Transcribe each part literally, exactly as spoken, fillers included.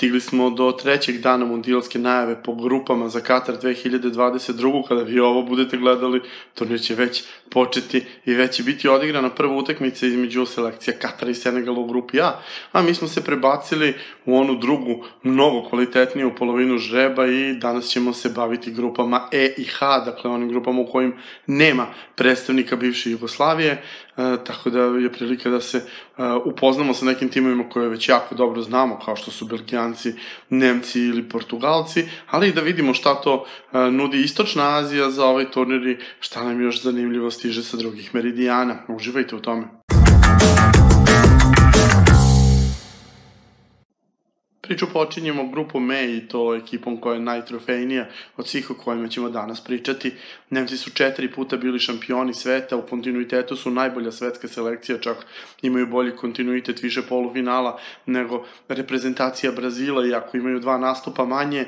Stigli smo do trećeg dana mundijalske najave po grupama za Katar dve hiljade dvadeset drugu. Kada vi ovo budete gledali, turnir će već početi i već će biti odigrana prva utakmica između selekcija Katara i Senegala u grupi A. A mi smo se prebacili u onu drugu, mnogo kvalitetniju polovinu žreba i danas ćemo se baviti grupama E i H, dakle onim grupama u kojim nema predstavnika bivše Jugoslavije, tako da je prilika da se upoznamo sa nekim timovima koje već jako dobro znamo, kao što su Belgijanci, Nemci ili Portugalci, ali i da vidimo šta to nudi Istočna Azija za ovaj turnir i šta nam još zanimljivo stiže sa drugih meridijana. Uživajte u tome. Priču počinjemo grupom E i to ekipom koja je najtrofejnija od svih o kojima ćemo danas pričati. Nemci su četiri puta bili šampioni sveta, u kontinuitetu su najbolja svetska selekcija, čak imaju bolji kontinuitet, više polufinala nego reprezentacija Brazila, iako imaju dva nastupa manje.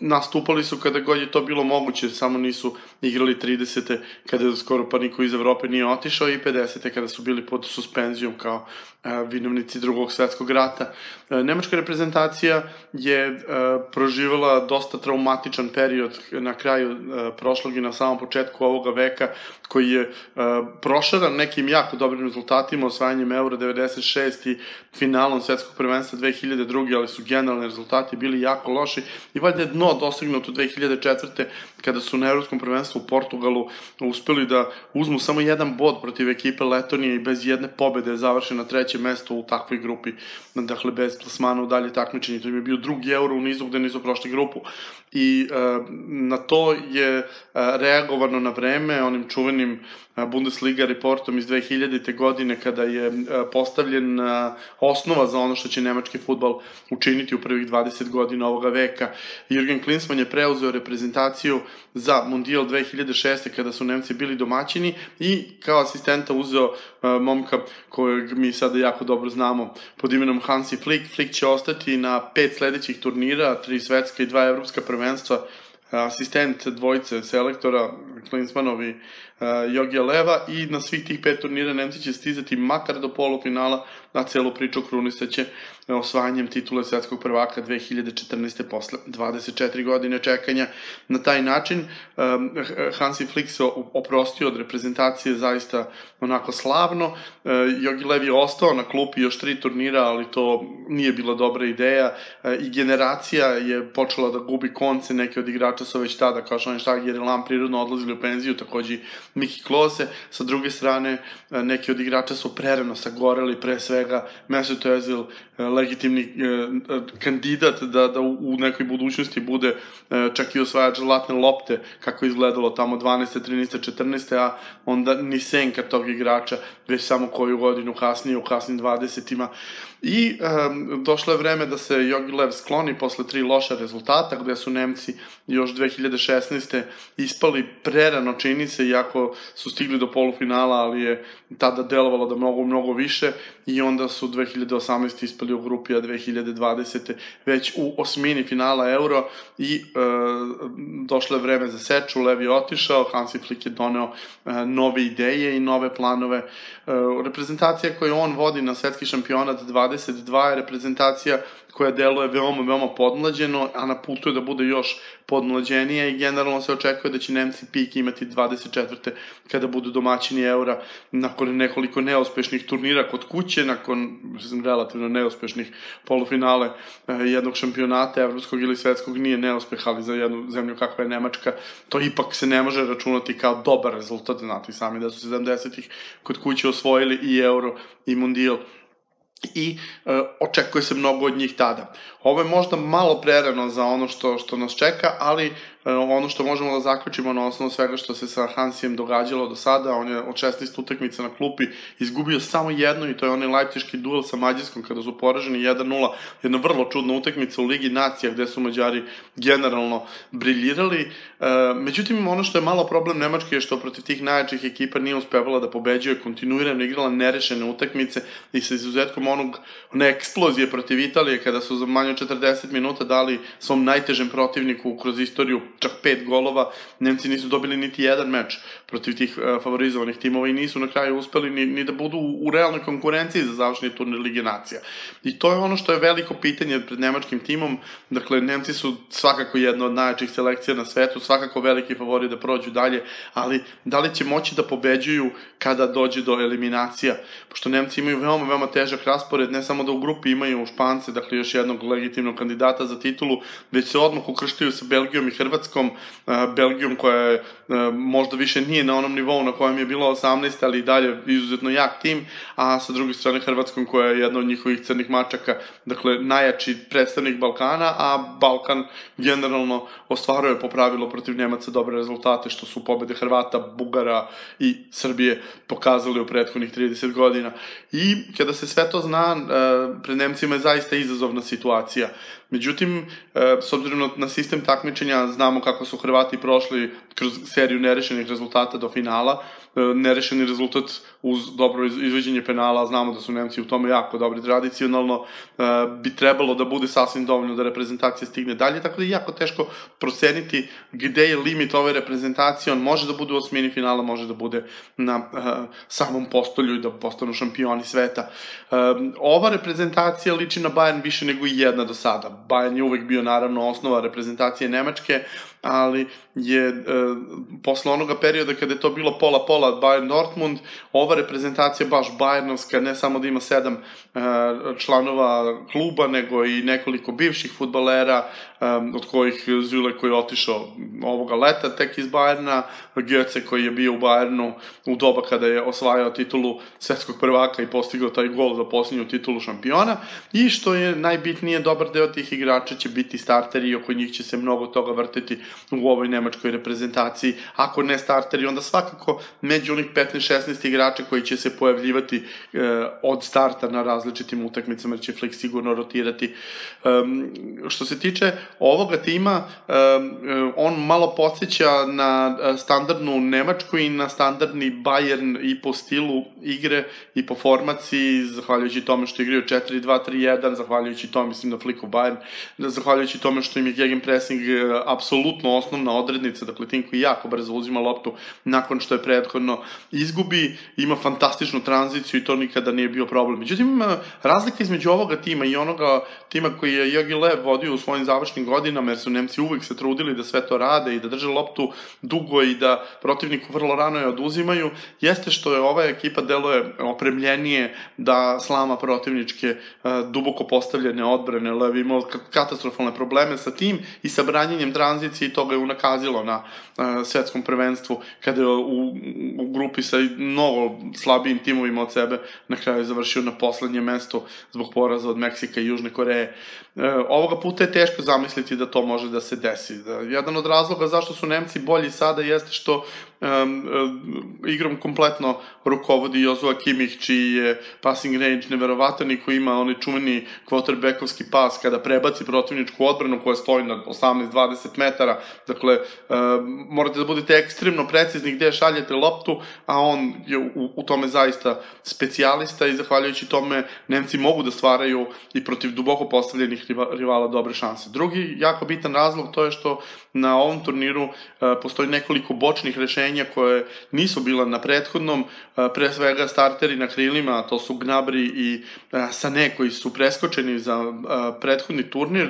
Nastupali su kada god je to bilo moguće, samo nisu igrali tridesete kada skoro pa niko iz Evrope nije otišao i pedesete kada su bili pod suspenzijom kao vinovnici drugog svetskog rata. Nemačka reprezentacija je proživjela dosta traumatičan period na kraju prošlog i na samom početku ovoga veka, koji je prošeran nekim jako dobrim rezultatima, osvajanjem Euro devedeset šest i finalom svetskog prvenstva dve hiljade druge, ali su generalni rezultati bili jako loši i valjda je dno dosegnuto dve hiljade četvrte kada su na Evropskom prvenstvu u Portugalu uspeli da uzmu samo jedan bod protiv ekipe Letonije i bez jedne pobede je završena treće mesto u takvoj grupi, dakle bez plasmana u dalje takmičenje. To im je bio drugi Euro u nizu gde nisu prošli grupu i na to je reagovano na vreme onim čuvenim Bundesliga reportom iz dve hiljadite. godine, kada je postavljen osnova za ono što će nemački fudbal učiniti u prvih dvadeset godina ovoga veka. Jurgen Klinsmann je preuzeo reprezentaciju za Mundijal dve hiljade šeste. kada su Nemci bili domaćini i kao asistenta uzeo momka kojeg mi sada jako dobro znamo pod imenom Hansi Flick. Flick će ostati na pet sledećih turnira, tri svetska i dva evropska prvenstva, asistent dvojice selektora Klinsmanovi Jogi Leva i na svih tih pet turnira Nemci će stizati makar do polufinala, a celu priču krunisaće osvajanjem titule svetskog prvaka dve hiljade četrnaeste. posle dvadeset četiri godine čekanja. Na taj način Hansi Flick se oprostio od reprezentacije zaista onako slavno. Jogi Lev je ostao na klupi još tri turnira, ali to nije bila dobra ideja i generacija je počela da gubi konce, neke od igrača su već tada kao Šonštag i Relan prirodno odlazili u penziju, takođe Miki Klose. Sa druge strane, neki od igrača su prerano sagoreli, pre svega Mesut Ozil, legitimni kandidat da u nekoj budućnosti bude čak i osvajač zlatne lopte, kako je izgledalo tamo dvanaeste, trinaeste, četrnaeste, a onda ni senka tog igrača, već samo koju godinu kasnije, u kasnim dvadesetima. I došlo je vreme da se Jogi Lev skloni posle tri loša rezultata, gde su Nemci još dve hiljade šesnaeste. ispali prerano, čini se, iako su stigli do polufinala, ali je tada delovalo da mnogo, mnogo više, i onda su dve hiljade osamnaeste. ispali u grupi, a dve hiljade dvadesete. već u osmini finala Euro i došlo je vreme za seču. Lev je otišao, Hansi Flick je doneo nove ideje i nove planove. Reprezentacija koju on vodi na svetski šampionat dvadeset dva je reprezentacija koja deluje veoma, veoma podmlađeno, a na putu je da bude još podmlađenija i generalno se očekuje da će Nemci pik imati dvadeset četvrte. kada budu domaćini Eura, nakon nekoliko neuspešnih turnira kod kuće, nakon relativno neuspešnih polufinale jednog šampionata, evropskog ili svetskog, nije neuspeh, ali za jednu zemlju kakva je Nemačka, to ipak se ne može računati kao dobar rezultat. Znate sami da su sedamdesetih kod kuće osvojili i Euro i Mundijal i očekuje se mnogo od njih tada. Ovo je možda malo prerano za ono što nas čeka, ali ono što možemo da zaključimo na osnovu svega što se sa Hansijem događalo do sada, on je od šesnaest utakmica na klupi izgubio samo jednu, i to je onaj lajpciški duel sa Mađarskom kada su poraženi jedan nula, jedna vrlo čudna utakmica u Ligi nacija gde su Mađari generalno briljirali. Međutim, ono što je malo problem Nemačke je što protiv tih najjačih ekipa nije uspevala da pobeđuje, kontinuirano igrala nerešene utakmice i sa izuzetkom onog, one eksplozije protiv Italije, kada su za manje od četrdeset minuta dali svom najtežem protivniku kroz istoriju čak pet golova. Nemci nisu dobili niti jedan meč protiv tih favorizovanih timova i nisu na kraju uspeli ni, ni da budu u realnoj konkurenciji za završni turnir Lige nacija. I to je ono što je veliko pitanje pred nemačkim timom. Dakle, Nemci su svakako jedna od najjačih selekcija na svetu, svakako veliki favori da prođu dalje, ali da li će moći da pobeđuju kada dođe do eliminacija? Pošto Nemci imaju veoma, veoma težak raspored, ne samo da u grupi imaju Špance, dakle još jednog legitimnog kandidata za titulu, već se odmah ukrštaju sa Belgijom i Hrvatskom, Belgijom koja možda više nije na onom nivou na kojem je bila osamnaeste, ali i dalje izuzetno jak tim, a sa druge strane Hrvatskom koja je jedna od njihovih crnih mačaka, dakle najjači predstavnik Balkana, a Balkan generalno ostvaruje po pravilu protiv Nemaca dobre rezultate, što su pobede Hrvata, Bugara i Srbije pokazali u prethodnih trideset godina. I kada se sve to zna, pred Nemcima je zaista izazovna situacija. Međutim, s obzirom na sistem takmičenja, znamo kako su Hrvati prošli kroz seriju nerešenih rezultata do finala. Nerešeni rezultat uz dobro izvođenje penala, znamo da su Nemci u tome jako dobri tradicionalno, bi trebalo da bude sasvim dovoljno da reprezentacija stigne dalje, tako da je jako teško proceniti gde je limit ove reprezentacije. On može da bude u osmini finala, može da bude na samom postolju i da postanu šampioni sveta. Ova reprezentacija liči na Bayern više nego i jedna do sada. Bayern je uvek bio naravno osnova reprezentacije Nemačke, ali je posle onoga perioda kada je to bilo pola-pola od Bayern Dortmund, ova reprezentacija baš Bayernovska, ne samo da ima sedam članova kluba, nego i nekoliko bivših fudbalera, od kojih Zule koji je otišao ovoga leta tek iz Bayerna, Goetze koji je bio u Bayernu u doba kada je osvajao titulu svetskog prvaka i postigao taj gol za posljednju titulu šampiona, i što je najbitnije, dobar deo tih igrača će biti starteri i oko njih će se mnogo toga vrtiti u ovoj nemačkoj reprezentaciji. Ako ne starteri, onda svakako među onih petnaest šesnaest igrača koji će se pojavljivati od starta na različitim utakmicama, jer će Flick sigurno rotirati. Što se tiče ovoga tima, on malo podsjeća na standardnu Nemačku i na standardni Bayern i po stilu igre i po formaciji, zahvaljujući tome što igraju četiri dva tri jedan, zahvaljujući tome, mislim na Flickov Bayern, zahvaljujući tome što im je gegenpressing apsolutno osnovna odrednica, dakle tim koji jako brzo uzima loptu nakon što je prethodno izgubi, ima fantastičnu tranziciju i to nikada nije bio problem. Međutim, razlika između ovoga tima i onoga tima koji je Jogi Lev vodio u svojim završnim godinama, jer su Nemci uvek se trudili da sve to rade i da drže loptu dugo i da protivniku vrlo rano je oduzimaju, jeste što je ova ekipa deluje opremljenije da slama protivničke duboko postavljene odbrane. Lev imao katastrofalne probleme sa tim i sa branjenjem tranzicije i to ga je unakazilo na svetskom prvenstvu, kada je u grupi sa mnogo slabijim timovima od sebe na kraju završio na poslednje mesto zbog poraza od Meksika i Južne Koreje. Ovoga puta je teško zamisliti da to može da se desi. Jedan od razloga zašto su Nemci bolji sada jeste što igrom kompletno rukovodi Joshua Kimmich, čiji je passing range neverovatan i koji ima onaj čuveni quarterbackovski pas kada prebaci protivničku odbranu koja stoji na osamnaest dvadeset metara. Dakle, morate da budete ekstremno precizni gde šaljete loptu, a on je u tome zaista specijalista i zahvaljujući tome Nemci mogu da stvaraju i protiv duboko postavljenih rivala dobre šanse. Drugi jako bitan razlog to je što na ovom turniru postoji nekoliko bočnih rešenja koje nisu bila na prethodnom, pre svega starteri na krilima, a to su Gnabri i Sané koji su preskočeni za prethodni turnir,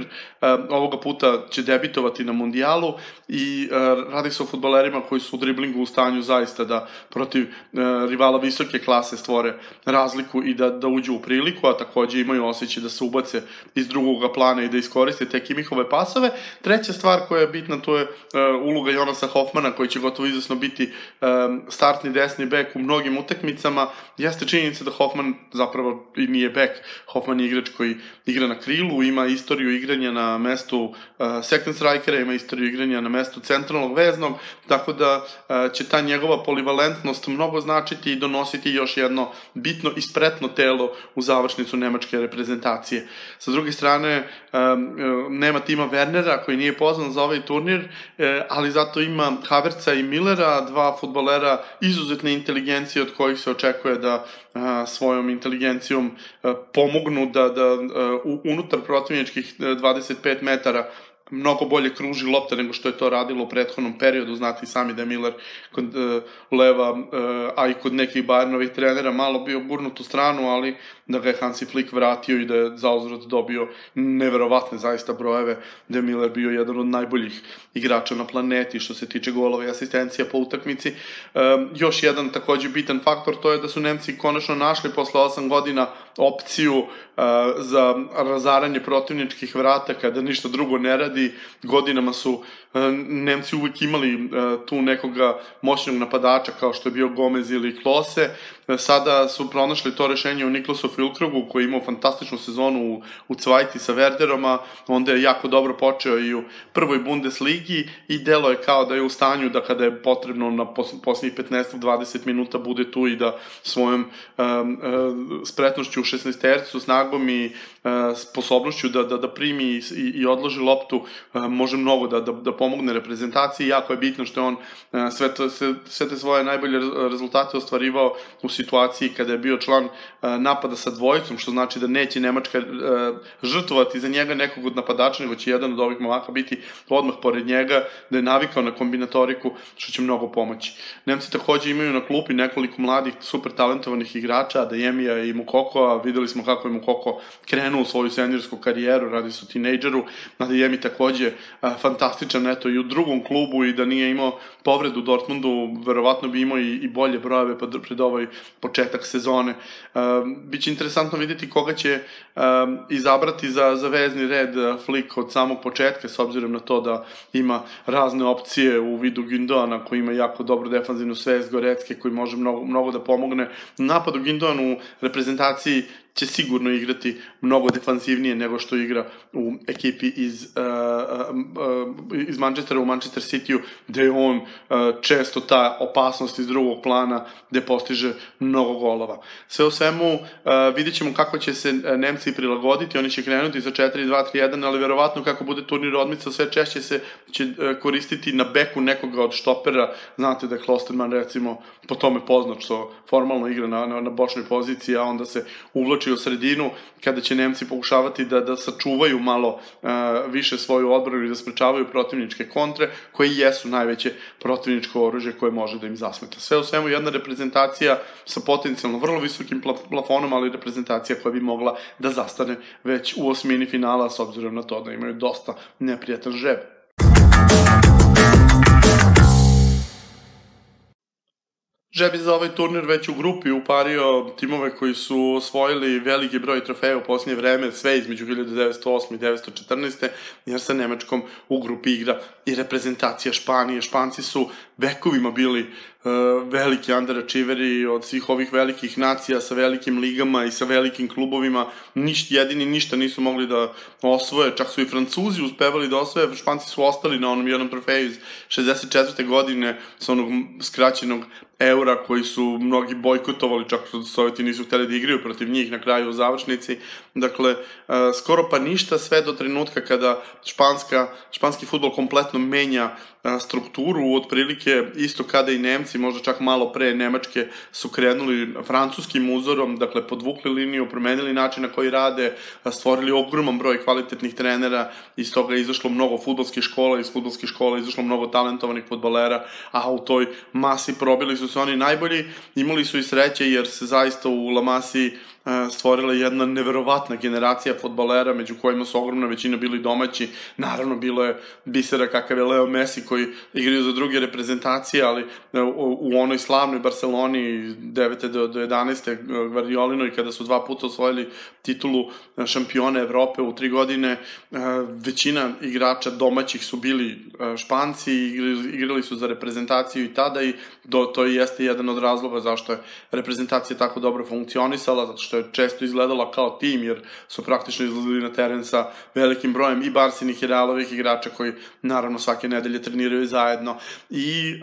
ovoga puta će debitovati na mundijalu i radi se o fudbalerima koji su u driblingu u stanju zaista da protiv rivala visoke klase stvore razliku i da uđu u priliku, a takođe imaju osjećaj da se ubace iz drugog plana i da iskoriste te Kimmihove pasove. Treća stvar koja je bitna, to je uloga Jonasa Hoffmana koji će gotovo izvesno biti startni desni bek u mnogim utakmicama. Jeste činjenica da Hoffman zapravo i nije bek. Hoffman je igrač koji igra na krilu, ima istoriju igranja na mestu second strikera, ima istoriju igranja na mestu centralnog veznog, tako da će ta njegova polivalentnost mnogo značiti i donositi još jedno bitno i spretno telo u završnicu nemačke reprezentacije. Sa druge strane, nema tima Wernera koji nije poznan za ovaj turnir, ali zato ima Havertza i Müllera, dva fudbalera izuzetne inteligencije od kojih se očekuje da svojom inteligencijom pomognu da unutar protivničkih dvadeset pet metara mnogo bolje kruži lopta nego što je to radilo u prethodnom periodu. Znate i sami da je Müller kod Leva, a i kod nekih Bayernovih trenera, malo bio gurnut u stranu, ali da ga je Hansi Flick vratio i da je zauzvrat dobio neverovatne zaista brojeve, da je Müller bio jedan od najboljih igrača na planeti što se tiče golova i asistencija po utakmici. Još jedan takođe bitan faktor to je da su Nemci konačno našli posle osam godina opciju za razaranje protivničkih vrata kada ništa drugo ne radi. Godinama su Nemci uvijek imali tu nekoga moćnog napadača kao što je bio Gomez ili Klose. Sada su pronašli to rešenje u Niklasu Füllkrugu koji je imao fantastičnu sezonu u Cvajti sa Werderoma, onda je jako dobro počeo i u prvoj Bundesligi i delo je kao da je u stanju da kada je potrebno na posljednjih petnaest do dvadeset minuta bude tu i da svojom spretnošću u šesnaestercu, snagom i sposobnošću da primi i odloži loptu može mnogo da pomogne reprezentaciji. Jako je bitno što je on sve te svoje najbolje rezultate ostvarivao u situaciji kada je bio član napada sa dvojicom, što znači da neće Nemačka žrtvovati za njega nekog od napadača, nego će jedan od ovih momaka biti odmah pored njega, da je navikao na kombinatoriku, što će mnogo pomoći. Nemci takođe imaju na klupi nekoliko mladih, super talentovanih igrača, Adeyemija i Mukoko. Videli smo kako je Mukoko krenuo u svoju seniorsku karijeru, radi se o tinejdžeru. Adeyemi takođe fantastičan, eto, i u drugom klubu, i da nije imao povredu u Dortmundu, verovatno bi imao i bolje brojeve pred ovaj početak sezone. Biće interesantno vidjeti koga će izabrati za vezni red Flick od samog početka, s obzirom na to da ima razne opcije u vidu Gündogana koji ima jako dobru defanzivnu svest, Goretzke koji može mnogo da pomogne. Napad u Gündoganu u reprezentaciji će sigurno igrati mnogo defanzivnije nego što igra u ekipi iz Manchestera, u Manchester City-u, gde je on često ta opasnost iz drugog plana gde postiže mnogo golova. Sve u svemu vidjet ćemo kako će se Nemci prilagoditi. Oni će krenuti za četiri dva tri jedan, ali verovatno kako bude turnir odmicao, sve češće se će koristiti na beku nekoga od štopera. Znate da je Klosterman recimo po tome poznat što formalno igra na bočnoj poziciji, a onda se uvlači u sredinu, kada će Nemci pokušavati da sačuvaju malo više svoju odbranu i da sprečavaju protivničke kontre, koje jesu najveće protivničko oružje koje može da im zasmeta. Sve u svemu jedna reprezentacija sa potencijalno vrlo visokim plafonom, ali reprezentacija koja bi mogla da zastane već u osmini finala, s obzirom na to da imaju dosta neprijatan žreb. Žeb je za ovaj turnir već u grupi upario timove koji su osvojili veliki broj trofeja u posljednje vreme, sve između hiljadu devetsto osme i hiljadu devetsto četrnaeste, jer sa Nemačkom u grupi igra i reprezentacija Španije. Španci su vekovima bili veliki underachieveri od svih ovih velikih nacija sa velikim ligama i sa velikim klubovima. Jedini ništa nisu mogli da osvoje, čak su i Francuzi uspevali da osvoje, Španci su ostali na onom jednom trofeju iz šezdeset četvrte godine sa onog skraćenog eura koji su mnogi bojkotovali, čak što Sovjeti nisu hteli da igraju protiv njih na kraju u završnici. Dakle, skoro pa ništa, sve do trenutka kada španski fudbal kompletno menja strukturu, otprilike isto kada i Nemci, možda čak malo pre Nemačke, su krenuli francuskim uzorom, dakle podvukli liniju, promenili način na koji rade, stvorili ogroman broj kvalitetnih trenera, iz toga je izašlo mnogo fudbalskih škola, iz fudbalskih škola je izašlo mnogo talentovanih fudbalera, a u toj masi probili su se oni najbolji. Imali su i sreće jer se zaista u La Masi stvorila jedna neverovatna generacija fudbalera, među kojima su ogromna većina bili domaći. Naravno, bilo je bisera kakav je Leo Messi koji igraju za druge reprezentacije, ali u onoj slavnoj Barceloni devete do jedanaeste Guardiolinoj, kada su dva puta osvojili titulu šampiona Evrope u tri godine, većina igrača domaćih su bili Španci, igrali su za reprezentaciju i tada, i to jeste jedan od razloga zašto je reprezentacija tako dobro funkcionisala, zato što što je često izgledala kao tim, jer su praktično izlazili na teren sa velikim brojem i barsinih i realovih igrača koji naravno svake nedelje treniraju zajedno. I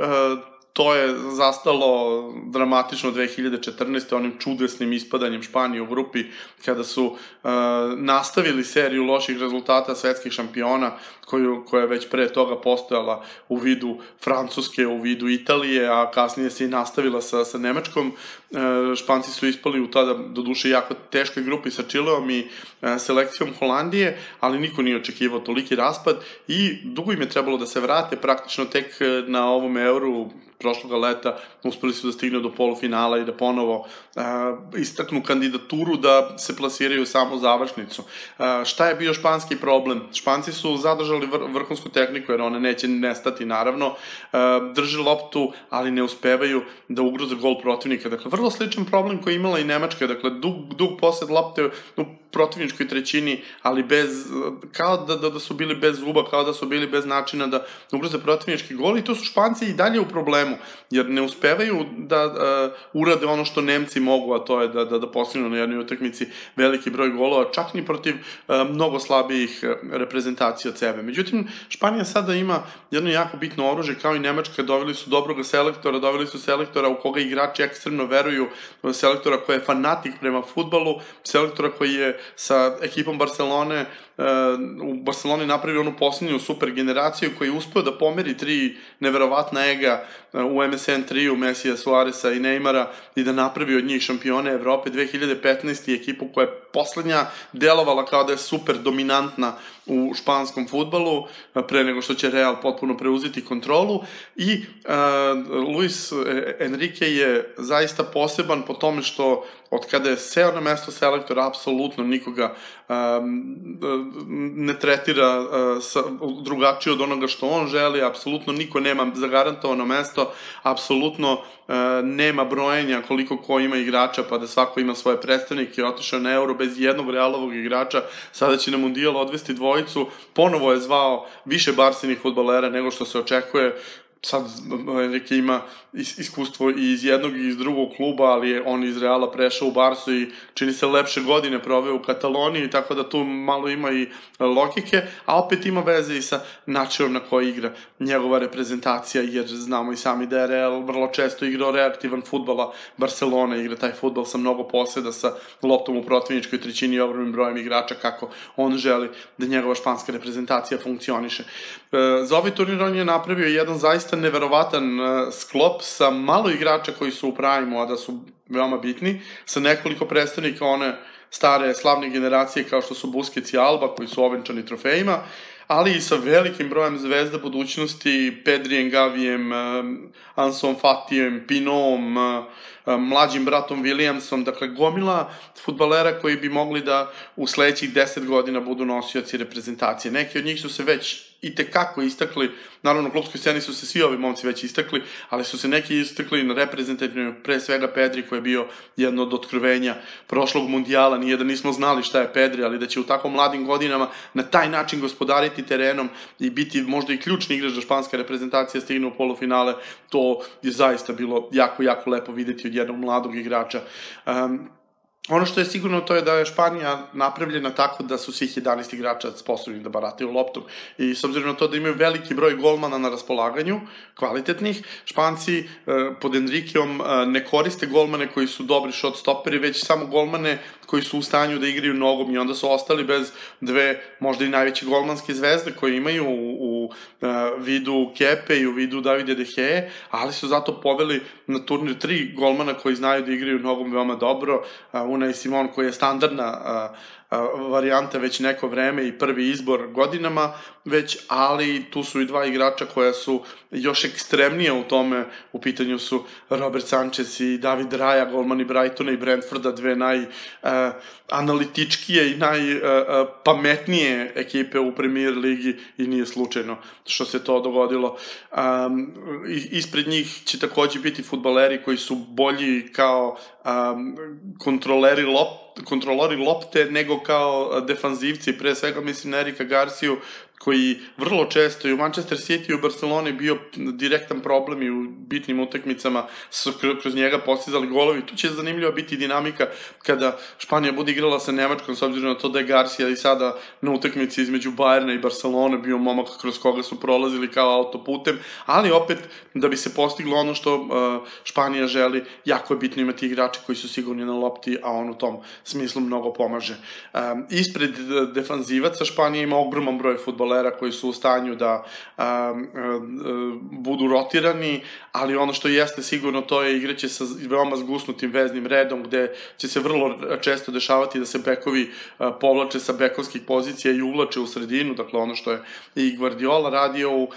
To je zastalo dramatično dve hiljade četrnaeste onim čudesnim ispadanjem Španije u grupi kada su uh, nastavili seriju loših rezultata svetskih šampiona koju, koja je već pre toga postojala u vidu Francuske, u vidu Italije, a kasnije se i nastavila sa, sa Nemačkom. Uh, španci su ispali u tada doduše jako teškoj grupi sa Čileom i uh, selekcijom Holandije, ali niko nije očekivao toliki raspad i dugo im je trebalo da se vrate, praktično tek na ovom Euru prošloga leta uspeli su da stignu do polufinala i da ponovo e, istaknu kandidaturu da se plasiraju samo završnicu. E, šta je bio španski problem? Španci su zadržali vr vrhunsku tehniku, jer one neće nestati, naravno. E, drži loptu, ali ne uspevaju da ugroze gol protivnika. Dakle, vrlo sličan problem koji je imala i Nemačka. Dakle, dug, dug posjed lopte u protivničkoj trećini, ali bez, kao da, da, da su bili bez zuba, kao da su bili bez načina da ugroze protivnički gol. I tu su Španci i dalje u problemu, jer ne uspevaju da uh, urade ono što Nemci mogu, a to je da, da, da postignu na jednoj utakmici veliki broj golova, čak ni protiv uh, mnogo slabijih reprezentacija od sebe. Međutim, Španija sada ima jedno jako bitno oružje, kao i Nemačka, doveli su dobroga selektora, doveli su selektora u koga igrači ekstremno veruju, selektora koji je fanatik prema fudbalu, selektora koji je sa ekipom Barcelone, uh, u Barceloni napravio onu posljednju super generaciju, koji je uspeo da pomeri tri neverovatna ega u M S N tri, u Mesija, Suaresa i Neymara i da napravi od njih šampione Evrope dve hiljade petnaeste i ekipu koja je poslednja delovala kao da je super dominantna u španskom fudbalu pre nego što će Real potpuno preuzeti kontrolu. I Luis Enrique je zaista poseban po tome što od kada je seo na mesto selektora apsolutno nikoga ne tretira drugačije od onoga što on želi, apsolutno niko nema zagarantovano mesto, apsolutno nema brojenja koliko ko ima igrača, pa da svako ima svoje predstavnike. Otišao na Euro bez jednog Realovog igrača, sada će na Mundial odvesti dvojicu, ponovo je zvao više barsinih fudbalera nego što se očekuje. Sad Enrique ima iskustvo i iz jednog i iz drugog kluba, ali je on iz Reala prešao u Barsu i čini se lepše godine proveo u Kataloniji, tako da tu malo ima i logike, a opet ima veze i sa načinom na koji igra njegova reprezentacija, jer znamo i sami da je Real vrlo često igrao reaktivan fudbal, a Barcelona igra taj fudbal sa mnogo poseda, sa loptom u protivničkoj trećini i ogromnim brojem igrača, kako on želi da njegova španska reprezentacija funkcioniše. Za ovaj turnir on je napravio jedan zaista neverovatan sklop sa malo igrača koji su u primu, a da su veoma bitni, sa nekoliko predstavnika one stare slavne generacije kao što su Busquets i Alba, koji su ovenčani trofejima, ali i sa velikim brojem zvezda budućnosti, Pedrijem, Gavijem, Ansom Fatijem, Pinom, mlađim bratom Williamsom, dakle gomila fudbalera koji bi mogli da u sledećih deset godina budu nosioci reprezentacije. Neki od njih su se već i tekako istakli, naravno u klubskoj sceni su se svi ovi momci već istakli, ali su se neki istakli na reprezentativno, pre svega Pedri, koji je bio jedno od otkrivenja prošlog mundijala. Nije da nismo znali šta je Pedri, ali da će u tako mladim godinama na taj način gospodariti terenom i biti možda i ključni igrač da španska reprezentacija stigne u polufinale, to je zaista bilo jako, jako lepo videti od jednog mladog igrača. Ono što je sigurno to je da je Španija napravljena tako da su svih jedanaest igrača sposobni da barataju loptom. I s obzirom na to da imaju veliki broj golmana na raspolaganju, kvalitetnih, Španci pod Enrikeom ne koriste golmane koji su dobri shot stoperi, već samo golmane koji su u stanju da igraju nogom, i onda su ostali bez dve, možda i najveće golmanske zvezde koje imaju u vidu Kepe i u vidu Davida De Gea, ali su zato poveli na turnir tri golmana koji znaju da igraju nogom veoma dobro, u i Simon, koji je standardna varijanta već neko vreme i prvi izbor godinama već, ali tu su i dva igrača koja su još ekstremnije u tome, u pitanju su Robert Sanchez i David Raja, golmani Brightona i Brentforda, dve najanalitičkije i najpametnije ekipe u Premier ligi, i nije slučajno što se to dogodilo. Ispred njih će takođe biti fudbaleri koji su bolji kao kontroleri lopte, kontrolori lopte, nego kao defanzivci, pre svega mislim na Erika Garciju, koji vrlo često i u Manchester City i u Barceloni bio direktan problem i u bitnim utakmicama su kroz njega postizali golovi. Tu će zanimljiva biti dinamika kada Španija bude igrala sa Nemačkom, s obzirom na to da je Garcia i sada na utakmici između Bayerna i Barcelona bio momak kroz koga su prolazili kao autoputem, ali opet da bi se postiglo ono što Španija želi, jako je bitno imati igrače koji su sigurni na lopti, a on u tom smislu mnogo pomaže. Ispred defanzivaca Španija ima ogroman broj fudbalera koji su u stanju da budu rotirani, ali ono što jeste sigurno to je igraće sa veoma zgusnutim veznim redom, gde će se vrlo često dešavati da se bekovi povlače sa bekovskih pozicija i uvlače u sredinu, dakle ono što je i Guardiola radio u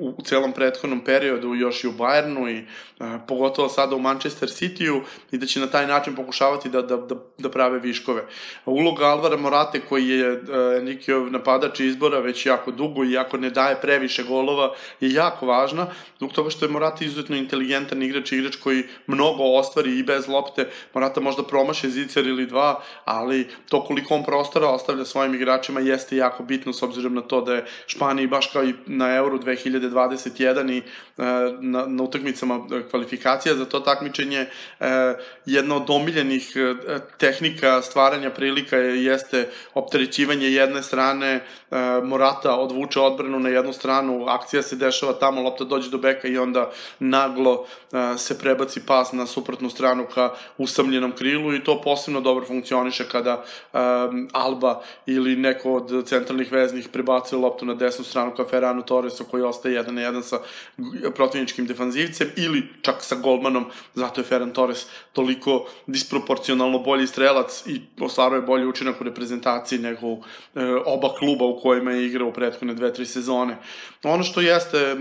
u celom prethodnom periodu, još i u Bayernu i pogotovo sada u Manchester City-u, i da će na taj način pokušavati da prave viškove. Uloga Alvara Morate, koji je Enriqueov napadač izbora već jako dugo i jako ne daje previše golova, je jako važna, zbog toga što je Morata izuzetno inteligentan igrač, igrač koji mnogo ostvari i bez lopte. Morata možda promaše zicer ili dva, ali to koliko on prostora ostavlja svojim igračima jeste jako bitno, s obzirom na to da je Španiji, baš kao i na Euro dve hiljade dvadeset jedan i na utakmicama kvalifikacija za to takmičenje, jedna od omiljenih tehnika stvaranja prilika jeste opterećivanje jedne strane. Morata odvuče odbranu na jednu stranu, akcija se dešava tamo, lopta dođe do beka i onda naglo se prebaci pas na suprotnu stranu ka usamljenom krilu, i to posebno dobro funkcioniše kada Alba ili neko od centralnih veznih prebacuje loptu na desnu stranu ka Ferranu Torresu, koji ostaje jedan na jedan sa protivničkim defanzivcem ili čak sa golmanom, zato je Ferran Torres toliko disproporcionalno bolji strelac i ostvaruje bolji učinak u reprezentaciji nego oba kluba u kojima je igrao u prethodne dve, tri sezone. Ono što jeste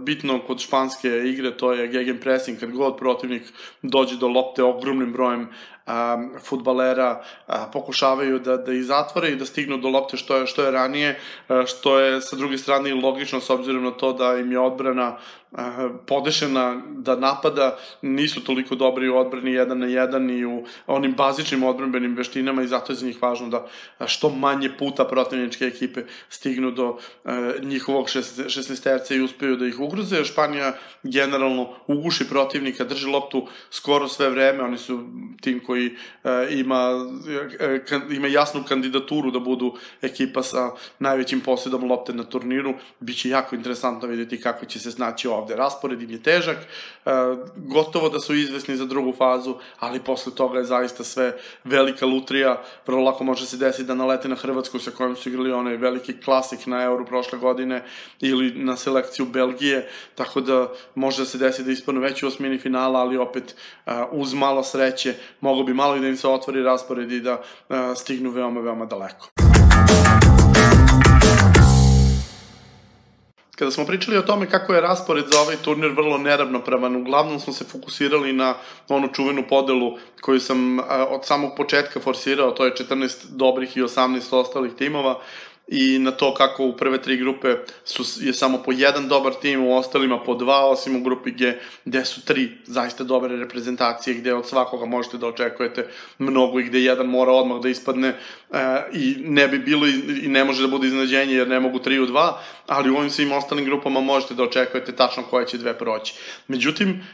bitno kod španske igre, to je gegenpressing, kad god protivnik dođe do lopte ogromnim brojem fudbalera pokušavaju da ih zatvore i da stignu do lopte što je ranije, što je sa druge strane logično s obzirom na to da im je odbrana podešena da napada, nisu toliko dobri u odbrani jedan na jedan i u onim bazičnim odbranbenim veštinama, i zato je za njih važno da što manje puta protivničke ekipe stignu do njihovog šesnaesterca i uspeju da ih ugroze. Španija generalno uguši protivnika, drži loptu skoro sve vreme, oni su tim koji ima jasnu kandidaturu da budu ekipa sa najvećim posjedom lopte na turniru. Biće jako interesantno vidjeti kako će se snaći ovde. Raspored im je težak, gotovo da su izvesni za drugu fazu, ali posle toga je zaista sve velika lutrija. Vrlo lako može se desiti da nalete na Hrvatsku, sa kojom su igrali onaj veliki klasik na Euro prošle godine, ili na selekciju Belgije, tako da može se desiti da ispadnu već u osmini finala, ali opet uz malo sreće mogu bi malo i da im se otvori raspored i da stignu veoma, veoma daleko. Kada smo pričali o tome kako je raspored za ovaj turnir vrlo neravnopravan, uglavnom smo se fokusirali na onu čuvenu podelu koju sam od samog početka forsirao, to je četrnaest dobrih i osamnaest ostalih timova, i na to kako u prve tri grupe je samo po jedan dobar tim, u ostalima po dva, osim u grupi G, gde su tri zaista dobre reprezentacije, gde od svakoga možete da očekujete mnogo i gde jedan mora odmah da ispadne, i ne bi bilo i ne može da bude iznenađenje jer ne mogu tri u dva, ali u ovim svim ostalim grupama možete da očekujete tačno koje će dve proći. Međutim,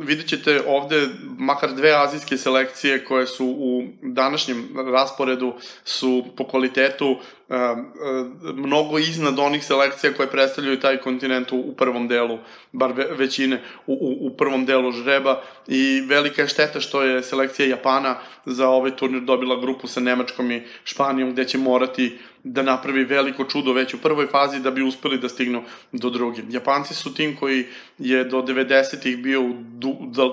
vidjet ćete ovde makar dve azijske selekcije koje su u današnjem rasporedu su po kvalitetu mnogo iznad onih selekcija koje predstavljaju taj kontinent u prvom delu, bar većine u prvom delu žreba, i velika je šteta što je selekcija Japana za ovaj turnir dobila grupu sa Nemačkom i Španijom, gde će morati da napravi veliko čudo već u prvoj fazi da bi uspeli da stignu do druge. Japanci su tim koji je do devedesetih bio u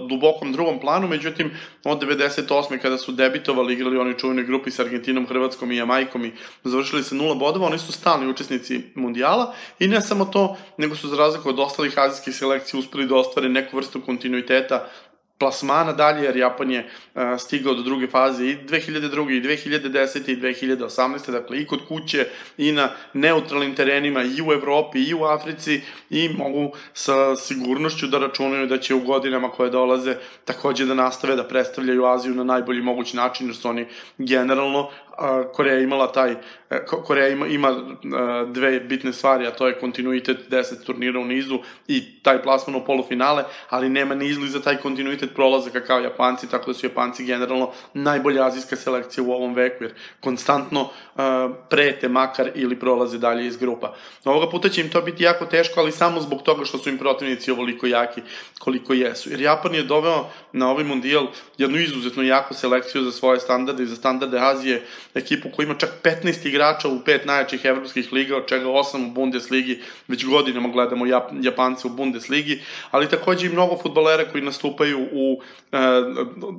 dubokom drugom planu, međutim od devedeset osme kada su debitovali, igrali u onoj čuvenoj grupi sa Argentinom, Hrvatskom i Jamajkom i završili sa nula bodova, oni su stalni učesnici mundijala, i ne samo to, nego su za razliku od ostalih azijskih selekcija uspeli da ostvare neku vrstu kontinuiteta plasmana dalje, jer Japan je stigao do druge faze i dve hiljade druge i dve hiljade desete i dve hiljade osamnaeste Dakle, i kod kuće, i na neutralnim terenima, i u Evropi, i u Africi, i mogu sa sigurnošću da računaju da će u godinama koje dolaze takođe da nastave da predstavljaju Aziju na najbolji mogući način, jer su oni generalno Koreja imala taj, Koreja ima, ima dve bitne stvari, a to je kontinuitet deset turnira u nizu i taj plasman u polufinale, ali nema ni izliza taj kontinuitet prolazaka kao Japanci, tako da su Japanci generalno najbolja azijska selekcija u ovom veku, jer konstantno prete makar ili prolaze dalje iz grupa. Ovoga puta će im to biti jako teško, ali samo zbog toga što su im protivnici ovoliko jaki koliko jesu. Jer Japan je doveo na ovaj mundijal jednu izuzetno jaku selekciju za svoje standarde i za standarde Azije, ekipu koja ima čak petnaest igrača u pet najjačih evropskih liga, od čega osam u Bundesligi, već godinama gledamo Japance u Bundesligi, ali takođe i mnogo fudbalera koji nastupaju u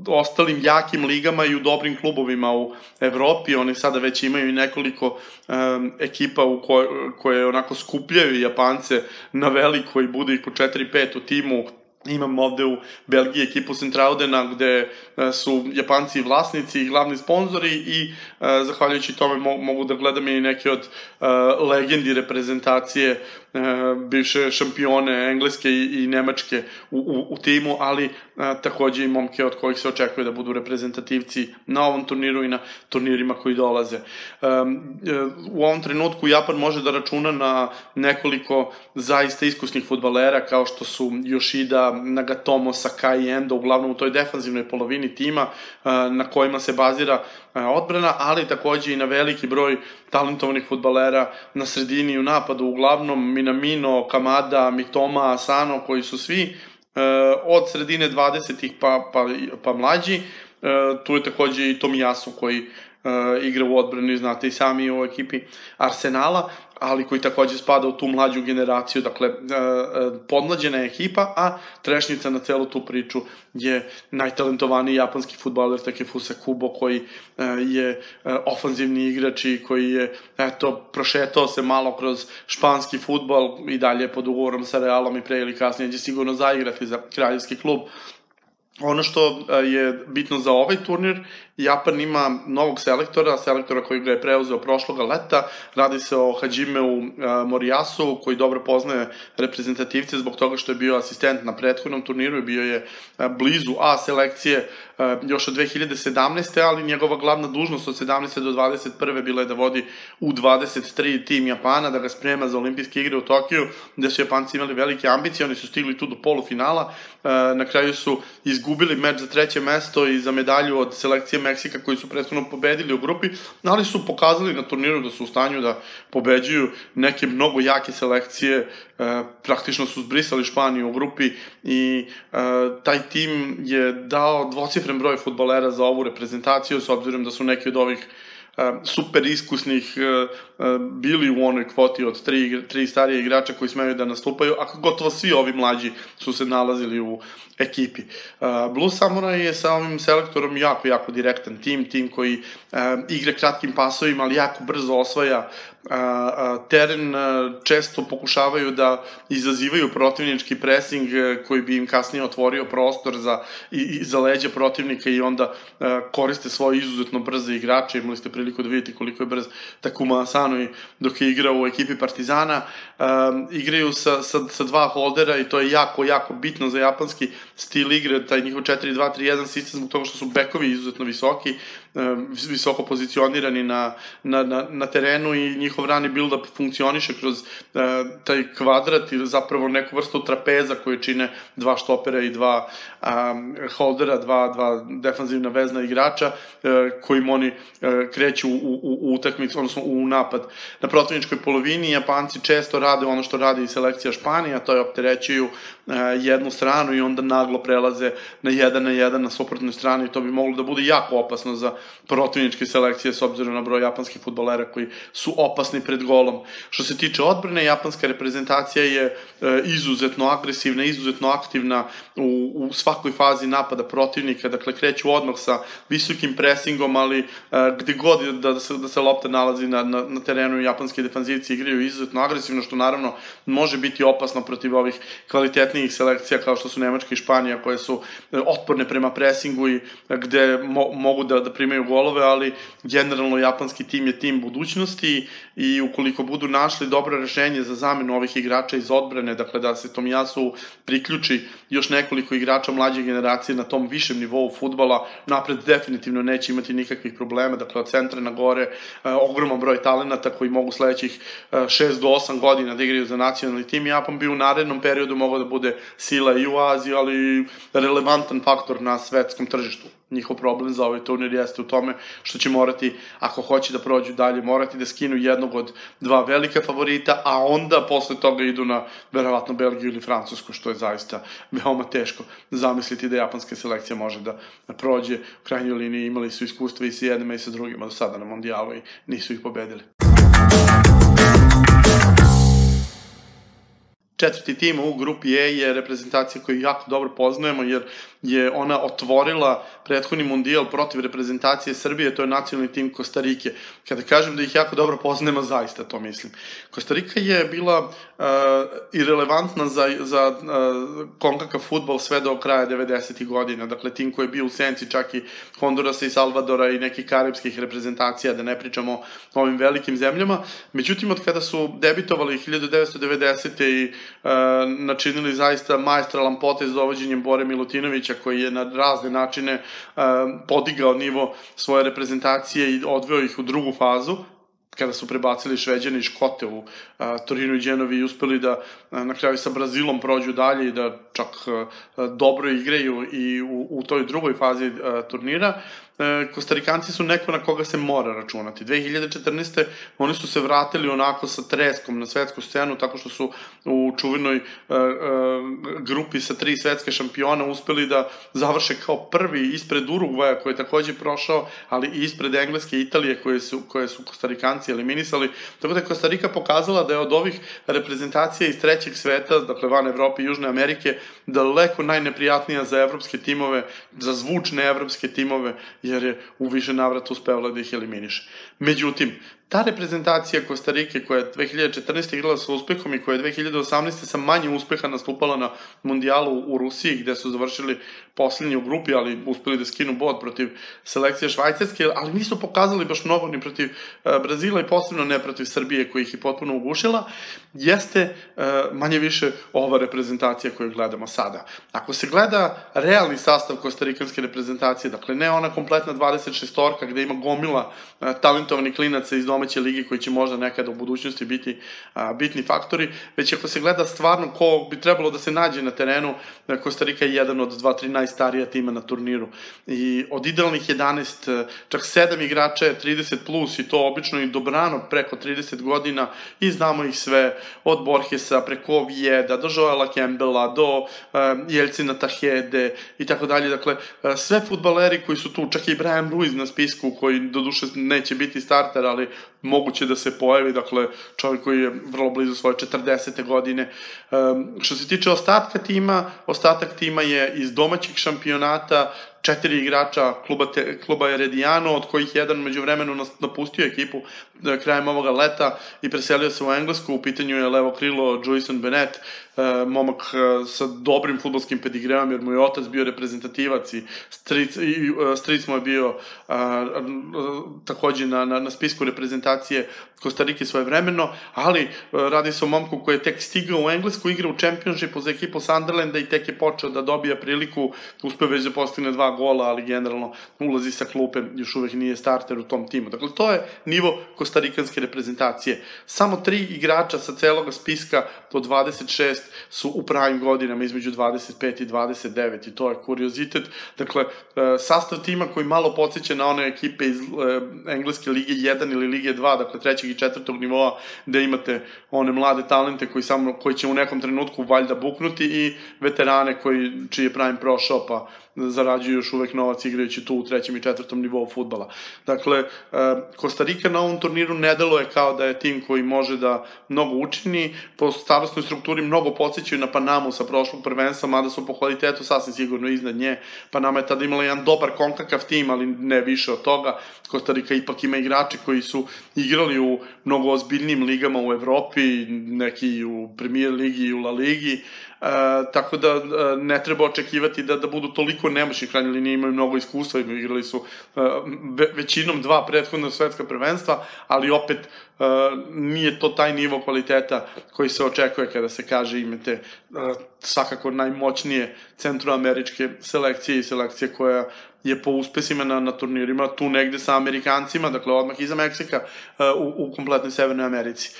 ostalim jakim ligama i u dobrim klubovima u Evropi. Oni sada već imaju i nekoliko ekipa koje onako skupljaju Japance na veliko i bude ih po četiri pet u timu. Imamo ovde u Belgiji ekipu Centraudena gde su Japanci vlasnici i glavni sponzori i zahvaljujući tome mogu da gledam i neke od legendi reprezentacije, bivše šampione Engleske i Nemačke u timu, ali takođe i momke od kojih se očekuje da budu reprezentativci na ovom turniru i na turnirima koji dolaze. U ovom trenutku Japan može da računa na nekoliko zaista iskusnih fudbalera kao što su Yoshida, Nagatomo, Sakai i Endo, uglavnom u toj defanzivnoj polovini tima na kojima se bazira odbrana, ali takođe i na veliki broj talentovanih fudbalera na sredini i u napadu, uglavnom Minamino, Kamada, Mitoma, Asano, koji su svi od sredine dvadesetih pa mlađi. Tu je takođe i Tomiyasu koji igra u odbrani, znate i sami u ekipi Arsenala, ali koji takođe spada u tu mlađu generaciju, dakle podmlađena je ekipa, a trešnica na celu tu priču je najtalentovaniji japanski fudbaler Takefusa Kubo, koji je ofanzivni igrač i koji je, eto, prošetao se malo kroz španski fudbal i dalje pod ugovorom sa Realom i pre ili kasnije će sigurno zaigrati za kraljevski klub. Ono što je bitno za ovaj turnir, Japan ima novog selektora, selektora koji ga je preuzeo prošloga leta, radi se o Hajimeu Moriyasu, koji dobro poznaje reprezentativce zbog toga što je bio asistent na prethodnom turniru i bio je blizu A selekcije još od dve hiljade sedamnaeste. ali njegova glavna dužnost od sedamnaeste do dvadeset prve bila je da vodi U dvadeset tri tim Japana, da ga sprema za olimpijske igre u Tokiju, gde su Japanci imali velike ambicije, oni su stigli tu do polufinala, na kraju su izgubili meč za treće mesto i za medalju od selekcije Meksika koji su prethodno pobedili u grupi, ali su pokazali na turniru da su u stanju da pobeđuju neke mnogo jake selekcije, praktično su zbrisali Španiju u grupi i taj tim je dao dvocifren broj fudbalera za ovu reprezentaciju, s obzirom da su neki od ovih super iskusnih bili u onoj kvoti od tri, tri starije igrača koji smeju da nastupaju, a gotovo svi ovi mlađi su se nalazili u ekipi. Blue Samurai je sa ovim selektorom jako, jako direktan tim, tim koji igra kratkim pasovima, ali jako brzo osvaja teren, često pokušavaju da izazivaju protivnički pressing koji bi im kasnije otvorio prostor za leđe protivnika i onda koriste svoje izuzetno brze igrače. Imali ste priliku da vidite koliko je brz Takuma Asano dok je igrao u ekipi Partizana. Igraju sa dva holdera i to je jako, jako bitno za japanski stil igre, taj njihov četiri dva tri jedan sistem, zbog toga što su bekovi izuzetno visoki, visoko pozicionirani na terenu i njihov rani build-up funkcioniše kroz taj kvadrat ili zapravo neku vrstu trapeza koje čine dva štopera i dva holdera, dva defanzivna vezna igrača kojim oni kreću u utakmicu, odnosno u napad. Na protivničkoj polovini Japanci često rade ono što radi i selekcija Španija, to je opterećuju jednu stranu i onda naglo prelaze na jedan na jedan na suprotnoj strani i to bi moglo da bude jako opasno za protivničke selekcije s obzirom na broj japanskih fudbalera koji su opasni pred golom. Što se tiče odbrane, japanska reprezentacija je izuzetno agresivna, izuzetno aktivna u svakoj fazi napada protivnika, dakle kreću odmah sa visokim presingom, ali gde god da se lopta nalazi na terenu, japanske defanzivci igraju izuzetno agresivno, što naravno može biti opasno protiv ovih kvalitetnijih selekcija kao što su Nemačka i Španija, koje su otporne prema presingu i gde mogu da primaju primaju golove, ali generalno japanski tim je tim budućnosti i ukoliko budu našli dobro rešenje za zamenu ovih igrača iz odbrane, dakle da se Tomiyasu priključi još nekoliko igrača mlađe generacije na tom višem nivou fudbala, napred definitivno neće imati nikakvih problema, dakle od centra na gore, ogroman broj talenata koji mogu sledećih šest do osam godina da igraju za nacionalni tim. Japan bi u narednom periodu mogao da bude sila i u Aziji, ali relevantan faktor na svetskom tržištu. Njihov problem za ovaj turnir jeste u tome što će morati, ako hoće da prođu dalje, morati da skinu jednog od dva velika favorita, a onda posle toga idu na, verovatno, Belgiju ili Francusku, što je zaista veoma teško zamisliti da japanska selekcija može da prođe. U krajnjoj liniji imali su iskustva i sa jednima i sa drugima do sada na mondijalu i nisu ih pobedili. Četvrti tim u grupi E je reprezentacija koju jako dobro poznajemo, jer je ona otvorila prethodni mundijal protiv reprezentacije Srbije, to je nacionalni tim Kostarike. Kada kažem da ih jako dobro poznajemo, zaista to mislim. Kostarika je bila i relevantna za konkakav fudbal sve do kraja devedesetih godina, dakle tim koji je bio u senci čak i Hondurasa i Salvadora i nekih karibskih reprezentacija, da ne pričamo o ovim velikim zemljama. Međutim, od kada su debitovali hiljadu devetsto devedesete. i načinili zaista majstralan potez dovođenjem Bore Milutinovića, koji je na razne načine podigao nivo svoje reprezentacije i odveo ih u drugu fazu, kada su prebacili Šveđane i Škote u Torinu i Đenovi i uspeli da na kraju sa Brazilom prođu dalje i da čak dobro igraju i u toj drugoj fazi turnira. Kostarikanci su neko na koga se mora računati. dve hiljade četrnaeste. oni su se vratili onako sa treskom na svetsku scenu, tako što su u čuvenoj grupi sa tri svetske šampiona uspeli da završe kao prvi ispred Urugvaja, koji je takođe prošao, ali i ispred Engleske i Italije, koje su Kostarikanci eliminisali. Tako da je Kostarika pokazala da je od ovih reprezentacija iz trećeg sveta, dakle van Evrope i Južne Amerike, daleko najneprijatnija za evropske timove, za zvučne evropske timove, jer je u više navrata uspevala da ih eliminiše. Međutim, ta reprezentacija Kostarike, koja je dve hiljade četrnaeste. igrala sa uspehom i koja je dve hiljade osamnaeste. sa manje uspeha nastupala na mundijalu u Rusiji, gde su završili poslednji u grupi, ali uspeli da skinu bod protiv selekcije Švajcarske, ali nisu pokazali baš mnogo ni protiv Brazila i posebno ne protiv Srbije, koja ih je potpuno ugušila, jeste manje više ova reprezentacija koju gledamo sada. Ako se gleda realni sastav kostarikanske reprezentacije, dakle ne ona kompletna dvadeset šestorka gde ima gomila talentovani klinaca iz domaće lige koji će možda nekada u budućnosti biti bitni faktori, već ako se gleda stvarno ko bi trebalo da se nađe na terenu, Kostarika je jedan od dva, tri najstarija tima na turniru. I od idealnih jedanaest, čak sedam igrača je trideset plus i to obično i dobrano preko trideset godina i znamo ih sve, od Borgesa preko Vjeda, do Joela Campbella, do Jelcina Tahede i tako dalje. Dakle, sve fudbaleri koji su tu, čak i Brian Ruiz na spisku, koji doduše neće biti starter, ali moguće da se pojavi, dakle čovjek koji je vrlo blizu svoje četrdesete godine. Što se tiče ostatka tima, ostatak tima je iz domaćih šampionata, četiri igrača kluba Eredijano, od kojih jedan međuvremeno napustio ekipu krajem ovoga leta i preselio se u Englesku. U pitanju je levo krilo Joyson Bennett, momak sa dobrim futbolskim pedigreom, jer mu je otac bio reprezentativac i stric mu je bio takođe na spisku reprezentacije Kostarike svojevremeno, ali radi se o momku koji je tek stigao u Englesku, igra u Championshipu za ekipu Sunderlanda i tek je počeo da dobija priliku, uspeo već da postigne dva gola, ali generalno ulazi sa klupe, još uvek nije starter u tom timu. Dakle, to je nivo kostarikanske reprezentacije. Samo tri igrača sa celog spiska do dvadeset šest su u pravim godinama, između dvadeset pet i dvadeset devet, i to je kuriozitet. Dakle, sastav tima koji malo podsjeća na one ekipe iz Engleske lige jedan ili lige dva, dakle trećeg i četvrtog nivoa, gde imate one mlade talente koji će u nekom trenutku valjda buknuti i veterane čiji je prime prošao pa zarađuju još uvek novac igrajući tu u trećem i četvrtom nivou fudbala. Dakle, Kostarika na ovom turniru ne deluje kao da je tim koji može da mnogo učini. Po starostnoj strukturi mnogo podsjećaju na Panamu sa prošlog prvenstva, mada su po kvalitetu sasvim sigurno iznad nje. Panama je tada imala jedan dobar konkakav tim, ali ne više od toga. Kostarika ipak ima igrače koji su igrali u mnogo ozbiljnim ligama u Evropi, neki u Premier ligi i u La ligi, tako da ne treba očekivati da budu toliko Nemački u krajnjoj liniji imaju mnogo iskustva, igrali su većinom dva prethodna svetska prvenstva, ali opet nije to taj nivo kvaliteta koji se očekuje kada se kaže imate svakako najmoćnije centroameričke selekcije i selekcije koja je po uspesima na turnirima tu negde sa Amerikancima, dakle odmah iza Meksika u kompletnoj Severnoj Americi.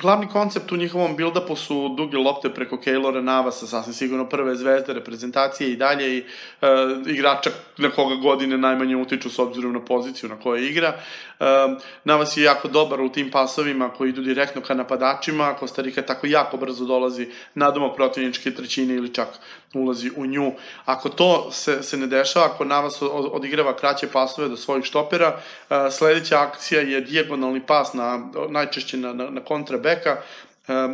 Glavni koncept u njihovom build-upu su duge lopte preko Keylora Navasa, sasvim sigurno prve zvezde reprezentacije i dalje i igrača na koga godine najmanje utiču s obzirom na poziciju na kojoj igra. Navas je jako dobar u tim pasovima koji idu direktno ka napadačima, Kostarika tako jako brzo dolazi na domak protivničke trećine ili čak ulazi u nju. Ako to se ne dešava, ako Navas odigrava kraće pasove do svojih štopera, sledeća akcija je dijagonalni pas, najčešće na kontrabeka,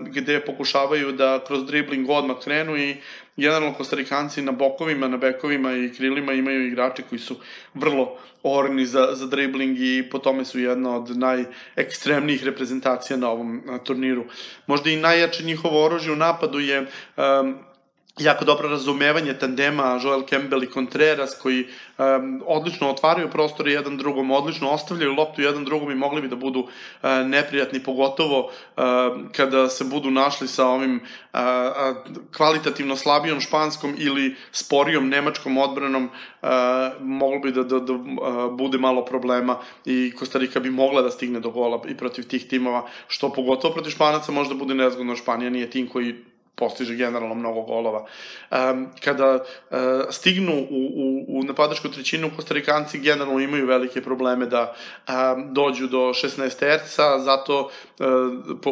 gde pokušavaju da kroz dribling odmah krenu i generalno Kostarikanci na bokovima, na bekovima i krilima imaju igrače koji su vrlo orni za dribling i po tome su jedna od najekstremnijih reprezentacija na ovom turniru. Možda i najjače njihovo oružje u napadu je jako dobro razumevanje tandema Joel Campbell i Contreras koji odlično otvaraju prostore jedan drugom, odlično ostavljaju loptu jedan drugom i mogli bi da budu neprijatni, pogotovo kada se budu našli sa ovim kvalitativno slabijom španskom ili sporijom nemačkom odbranom, moglo bi da bude malo problema i Kostarika bi mogla da stigne do gola i protiv tih timova, što pogotovo protiv Španaca možda bude nezgodno. Španija nije tim koji postiže generalno mnogo golova. Kada stignu u napadačku trećinu, Kostarikanci generalno imaju velike probleme da dođu do šesnaesterca, zato,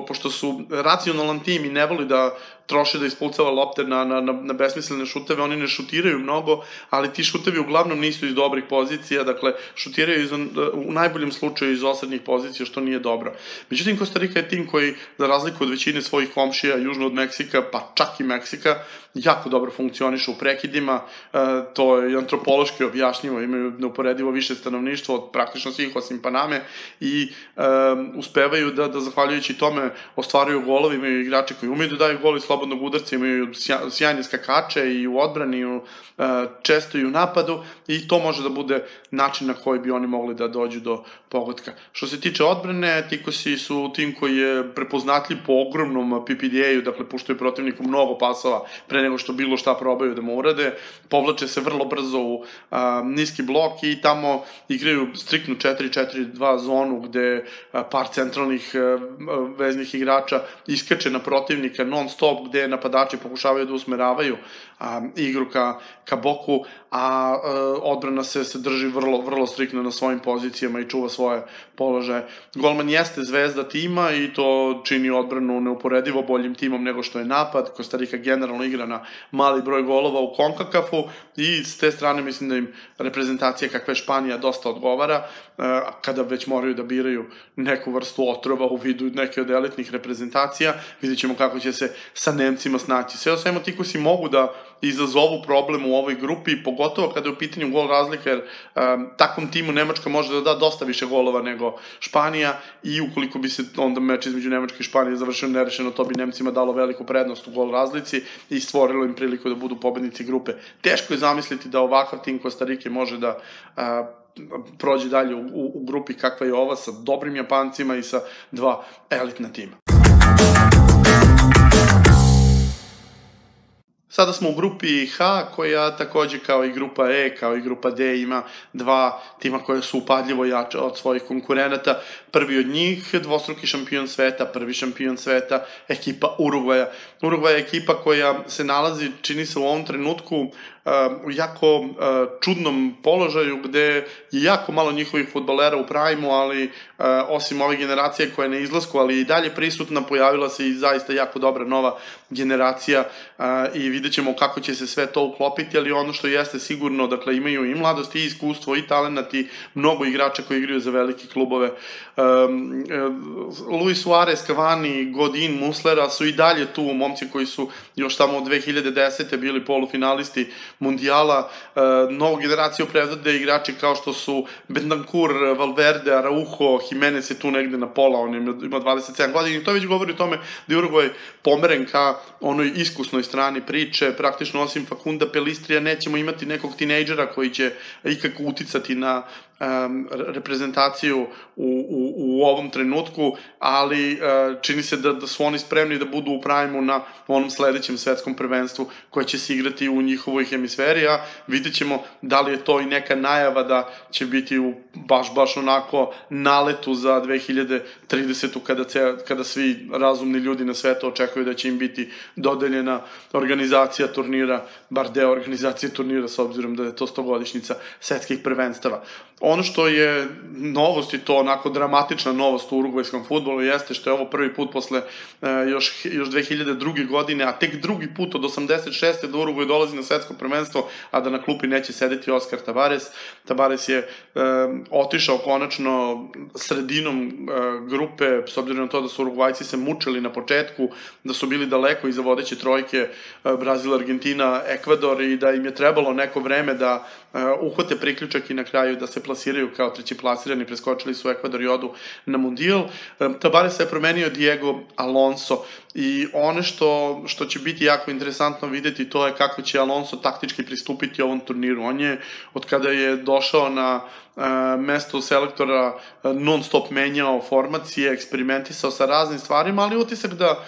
pošto su racionalan tim i ne voli da troše da ispucava lopte na besmislene šuteve, oni ne šutiraju mnogo, ali ti šutevi uglavnom nisu iz dobrih pozicija, dakle, šutiraju u najboljem slučaju iz osrednjih pozicija, što nije dobro. Međutim, Kostarika je tim koji, za razliku od većine svojih komšija, južno od Meksika, pa čak i Meksika, jako dobro funkcioniše u prekidima, to je antropološki objašnjivo, imaju neuporedivo više stanovništva od praktično svih osim Paname i uspevaju da, zahvaljujući tome, ostvaruju golove, imaju igrače koji umeju da daju gol iz slobodnog udarca, imaju sjajne skakače i u odbrani, često i u napadu i to može da bude način na koji bi oni mogli da dođu do pogotka. Što se tiče odbrane, Tikosi su tim koji je prepoznatljiv po ogromnom P P D A-u, dakle puštaju protivniku mnogo pasova pre nego što bilo šta probaju da mu urade, povlače se vrlo brzo u niski blok i tamo igraju striktnu četiri četiri dva zonu gde par centralnih veznih igrača iskače na protivnika non stop, gde napadači pokušavaju da usmeravaju igru ka boku, a odbrana se drži vrlo striktno na svojim pozicijama i čuva svoje položaje. Golman jeste zvezda tima i to čini odbranu neuporedivo boljim timom nego što je napad. Kostarika generalno igra na mali broj golova u CONCACAF-u i s te strane mislim da im reprezentacija kakva je Španija dosta odgovara, kada već moraju da biraju neku vrstu otrova u vidu neke od elitnih reprezentacija. Vidjet ćemo kako će se sa Nemcima snaći. Sve o svemu, ti koji si mogu da izazovu problem u ovoj grupi, pogotovo kada je u pitanju gol razlika, jer takvom timu Nemačka može da da dosta više golova nego Španija i ukoliko bi se onda meč između Nemačke i Španije završio nerešeno, to bi Nemcima dalo veliku prednost u gol razlici i stvorilo im priliku da budu pobednici grupe. Teško je zamisliti da ovakav tim Kostarike može da prođe dalje u grupi kakva je ova, sa dobrim Japancima i sa dva elitna tima. Sada smo u grupi H, koja takođe kao i grupa E, kao i grupa D ima dva tima koje su upadljivo jače od svojih konkurenata. Prvi od njih, dvostruki šampion sveta, prvi šampion sveta, ekipa Urugvaja. Urugvaj je ekipa koja se nalazi, čini se u ovom trenutku, u jako čudnom položaju gde je jako malo njihovih fudbalera u prajmu, ali osim ove generacije koja je na izlasku, ali i dalje prisutna, pojavila se i zaista jako dobra nova generacija i vidjet ćemo kako će se sve to uklopiti, ali ono što jeste sigurno, dakle imaju i mladost i iskustvo i talenat i mnogo igrača koji igraju za velike klubove. Luis Suarez, Cavani, Godin, Muslera su i dalje tu momci koji su još tamo od dve hiljade desete bili polufinalisti Mundijala, novu generaciju predvode igrači kao što su Bentancur, Valverde, Araujo, Jimenez je tu negde na pola, on ima dvadeset sedam godina i to već govori o tome da je Urugvaj pomeren ka onoj iskusnoj strani priče. tiče, praktično osim Fakunda Pelistrija nećemo imati nekog tinejdžera koji će ikako uticati na um, reprezentaciju u, u, u ovom trenutku, ali uh, čini se da, da su oni spremni da budu u primu na onom sledećem svetskom prvenstvu koje će se igrati u njihovoj hemisferi, a vidjet ćemo da li je to i neka najava da će biti u baš, baš onako naletu za dve hiljade tridesetu kada, ce, kada svi razumni ljudi na svetu očekuju da će im biti dodeljena organizacija turnira, bar deo organizacije turnira, s obzirom da je to stogodišnjica svetskih prvenstava. Ono što je novost i to onako dramatična novost u urugvajskom fudbalu jeste što je ovo prvi put posle e, još, još dve hiljade druge. godine, a tek drugi put od osamdeset šeste. da Urugvaj dolazi na svetsko prvenstvo, a da na klupi neće sedeti Oskar Tavares. Tavares je e, otišao konačno sredinom e, grupe, s obzirom na to da su Urugvajci se mučili na početku, da su bili daleko iza vodeće trojke e, Brazil, Argentina, Ekvador i da im je trebalo neko vreme da e, uhvate priključak i na kraju da se plasiraju kao treći plasirani, preskočili su Ekvador i odu na Mundial. E, Tavares se promenio Diego Alonso i one što, što će biti jako interesantno videti to je kako će Alonso taktički pristupiti ovom turniru. On je, od kada je došao na e, mesto selektora, non stop menjao formacije, eksperimentisao sa raznim stvarima, ali utisak da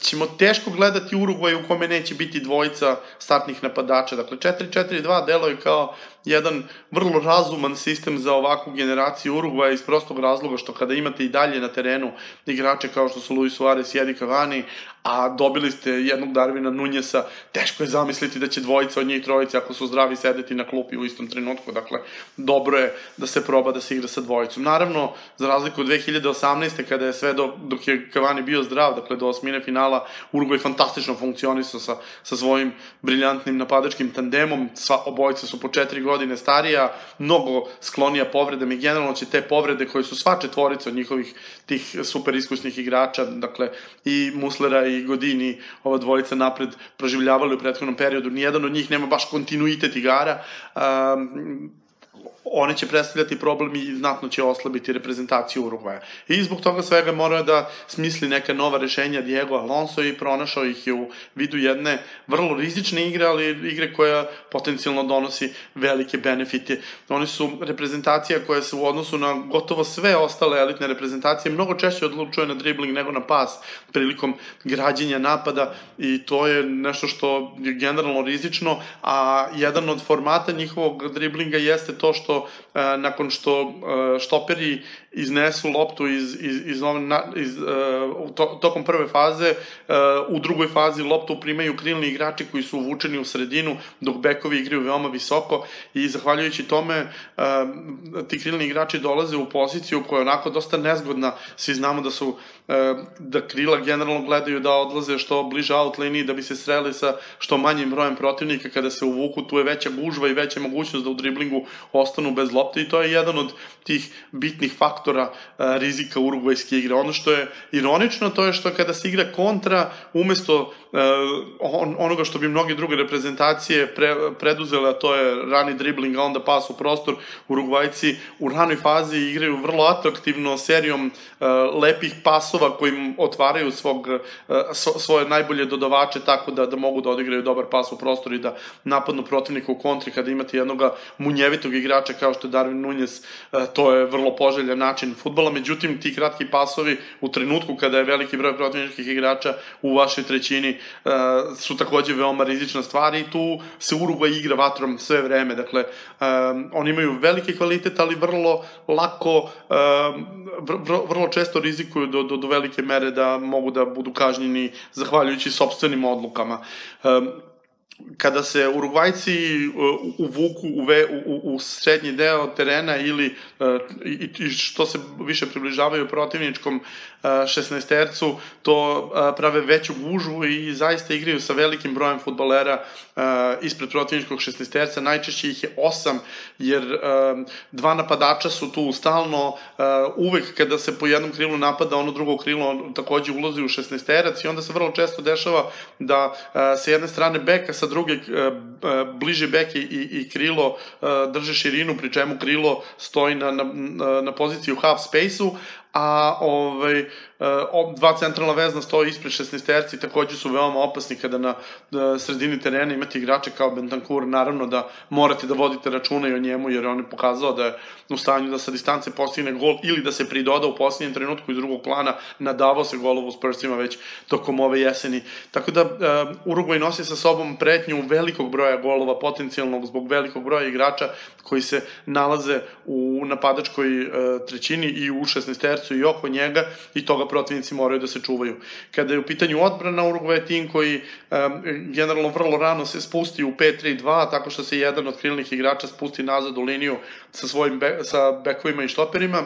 ćemo teško gledati Urugvaj u kome neće biti dvojica startnih napadača. Dakle, četiri četiri dva deluje kao jedan vrlo razuman sistem za ovakvu generaciju Urugvaja iz prostog razloga što kada imate i dalje na terenu igrače kao što su Luis Suarez i Edi Cavani, a dobili ste jednog Darvina Nunjesa, teško je zamisliti da će dvojica od njih trojice, ako su zdravi, sedeti na klupi u istom trenutku. Dakle, dobro je da se proba da se igra sa dvojicom. Naravno, za razliku od dve hiljade osamnaeste. kada je sve do, dok je Cavani bio zdrav, dakle do osmine finala, Urugvaj fantastično funkcionisao sa, sa svojim briljantnim napadačkim tandemom. Sva, obojica su po četiri godine starija, mnogo sklonija povredama i generalno će te povrede koje su sva četvorica od njihovih tih super iskusnih igrača, dakle i Muslera i Godini, ova dvojica napred, proživljavali u prethodnom periodu. Nijedan od njih nema baš kontinuitet igara. Um, one će predstavljati problem i znatno će oslabiti reprezentaciju Urugvaja. I zbog toga svega morao da smisli neka nova rešenja Diego Alonso i pronašao ih je u vidu jedne vrlo rizične igre, ali igre koja potencijalno donosi velike benefite. Oni su reprezentacija koja se u odnosu na gotovo sve ostale elitne reprezentacije mnogo češće odlučuje na dribling nego na pas prilikom građenja napada i to je nešto što je generalno rizično, a jedan od formata njihovog driblinga jeste to što E, nakon što e, štoperi iznesu loptu iz, iz, iz, na, iz, e, to, tokom prve faze, e, u drugoj fazi loptu primaju krilni igrači koji su uvučeni u sredinu, dok bekovi igraju veoma visoko i zahvaljujući tome e, ti krilni igrači dolaze u poziciju koja je onako dosta nezgodna. Svi znamo da su e, da krila generalno gledaju da odlaze što bliže out liniji da bi se sreli sa što manjim brojem protivnika. Kada se uvuku, tu je veća gužva i veća mogućnost da u driblingu ostanu bez lopte i to je jedan od tih bitnih faktora faktora a, rizika urugvajske igre. Ono što je ironično, to je što kada se igra kontra, umesto a, on, onoga što bi mnoge druge reprezentacije pre, preduzele, a to je rani dribling, a onda pas u prostor, Urugvajci u ranoj fazi igraju vrlo atraktivno serijom a, lepih pasova kojim otvaraju svog, a, svoje najbolje dodavače tako da, da mogu da odigraju dobar pas u prostor i da napadnu protivnika u kontri. Kada imate jednoga munjevitog igrača kao što je Darwin Nunez, a, to je vrlo poželjan način fudbala. Međutim, ti kratki pasovi u trenutku kada je veliki broj protivničkih igrača u vašoj trećini uh, su takođe veoma rizična stvar i tu se Urugvaj igra vatrom sve vreme. Dakle, um, oni imaju veliki kvalitet, ali vrlo lako, um, vrlo, vrlo često rizikuju do, do, do velike mere da mogu da budu kažnjeni zahvaljujući sopstvenim odlukama. Um, Kada se Urugvajci uvuku u, u, u srednji deo terena ili i, što se više približavaju protivničkom šesnaestercu, to prave veću gužvu i zaista igraju sa velikim brojem fudbalera ispred protivničkog šesnaesterca. Najčešće ih je osam, jer dva napadača su tu stalno, uvek kada se po jednom krilu napada, ono drugo krilo takođe ulazi u šesnaesterac i onda se vrlo često dešava da sa jedne strane beka, sa druge bliže bek i, i krilo drže širinu, pri čemu krilo stoji na, na, na poziciji u half space-u, a ovaj, dva centralna vezna stoje ispred šesnaesterci i takođe su veoma opasni kada na sredini terena imate igrače kao Bentancur, naravno da morate da vodite računa i o njemu, jer on je pokazao da je u stanju da sa distance postigne gol ili da se pridoda u posljednjem trenutku iz drugog plana, nadavao se golovu Spursima već tokom ove jeseni. Tako da Urugvaj nosi sa sobom pretnju velikog broja golova, potencijalnog zbog velikog broja igrača koji se nalaze u napadačkoj trećini i u šesnaestercu i oko njega i toga protivnici moraju da se čuvaju. Kada je u pitanju odbrana, Urugvaj je tim koji generalno vrlo rano se spusti u pet tri dva, tako što se jedan od krilnih igrača spusti nazad u liniju sa svojim bekovima i štoperima,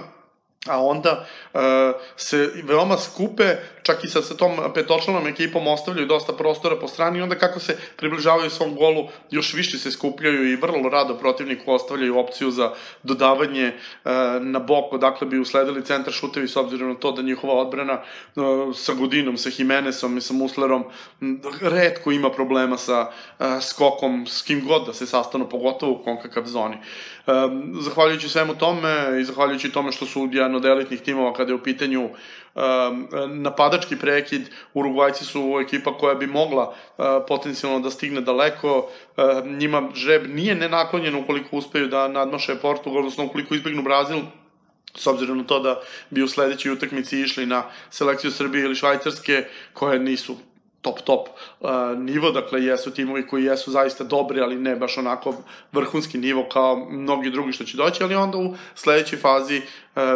a onda se veoma skupe, čak i sa tom petočlanom ekipom ostavljaju dosta prostora po strani i onda kako se približavaju svom golu, još više se skupljaju i vrlo rado protivniku ostavljaju opciju za dodavanje na bok, odakle bi usledili centar šutevi s obzirom na to da njihova odbrana sa Godinom, sa Jimenezom i sa Muslerom retko ima problema sa skokom s kim god da se sastanu, pogotovo u CONCACAF zoni. Zahvaljujući svemu tome i zahvaljujući tome što su jedan od elitnih timova kada je u pitanju napadački prekid, Urugvajci su ekipa koja bi mogla potencijalno da stigne daleko, njima žreb nije nenaklonjen ukoliko uspeju da nadmaše Portugal, odnosno ukoliko izbegnu Brazil, s obzirom na to da bi u sledećoj utakmici išli na selekciju Srbije ili Švajcarske, koje nisu top, top nivo, dakle jesu timovi koji jesu zaista dobri, ali ne baš onako vrhunski nivo kao mnogi drugi što će doći, ali onda u sledećoj fazi,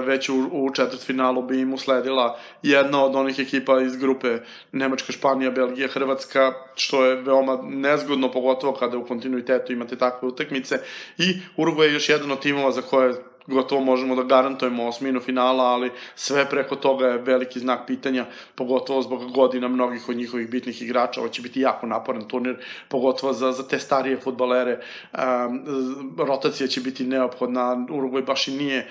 već u četvrtfinalu bi im usledila jedna od onih ekipa iz grupe Nemačka, Španija, Belgija, Hrvatska, što je veoma nezgodno, pogotovo kada u kontinuitetu imate takve utakmice, i Urugvaj je još jedan od timova za koje gotovo možemo da garantujemo osminu finala, ali sve preko toga je veliki znak pitanja, pogotovo zbog godina mnogih od njihovih bitnih igrača. Ovo će biti jako naporan turnir, pogotovo za, za te starije fudbalere. Rotacija će biti neophodna, Urugvaj baš i nije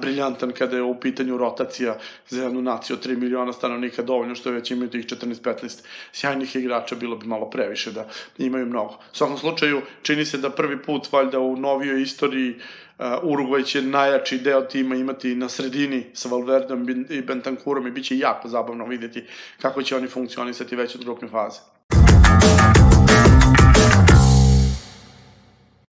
briljantan kada je u pitanju rotacija za jednu naciju od tri miliona stanovnika, dovoljno što već imaju tih četrnaest petnaest sjajnih igrača, bilo bi malo previše da imaju mnogo. U svakom slučaju, čini se da prvi put, valjda u novijoj istoriji, Urugvaj će najjači deo tima imati na sredini sa Valverdom i Bentancurom i bit će jako zabavno vidjeti kako će oni funkcionisati već od grupne faze.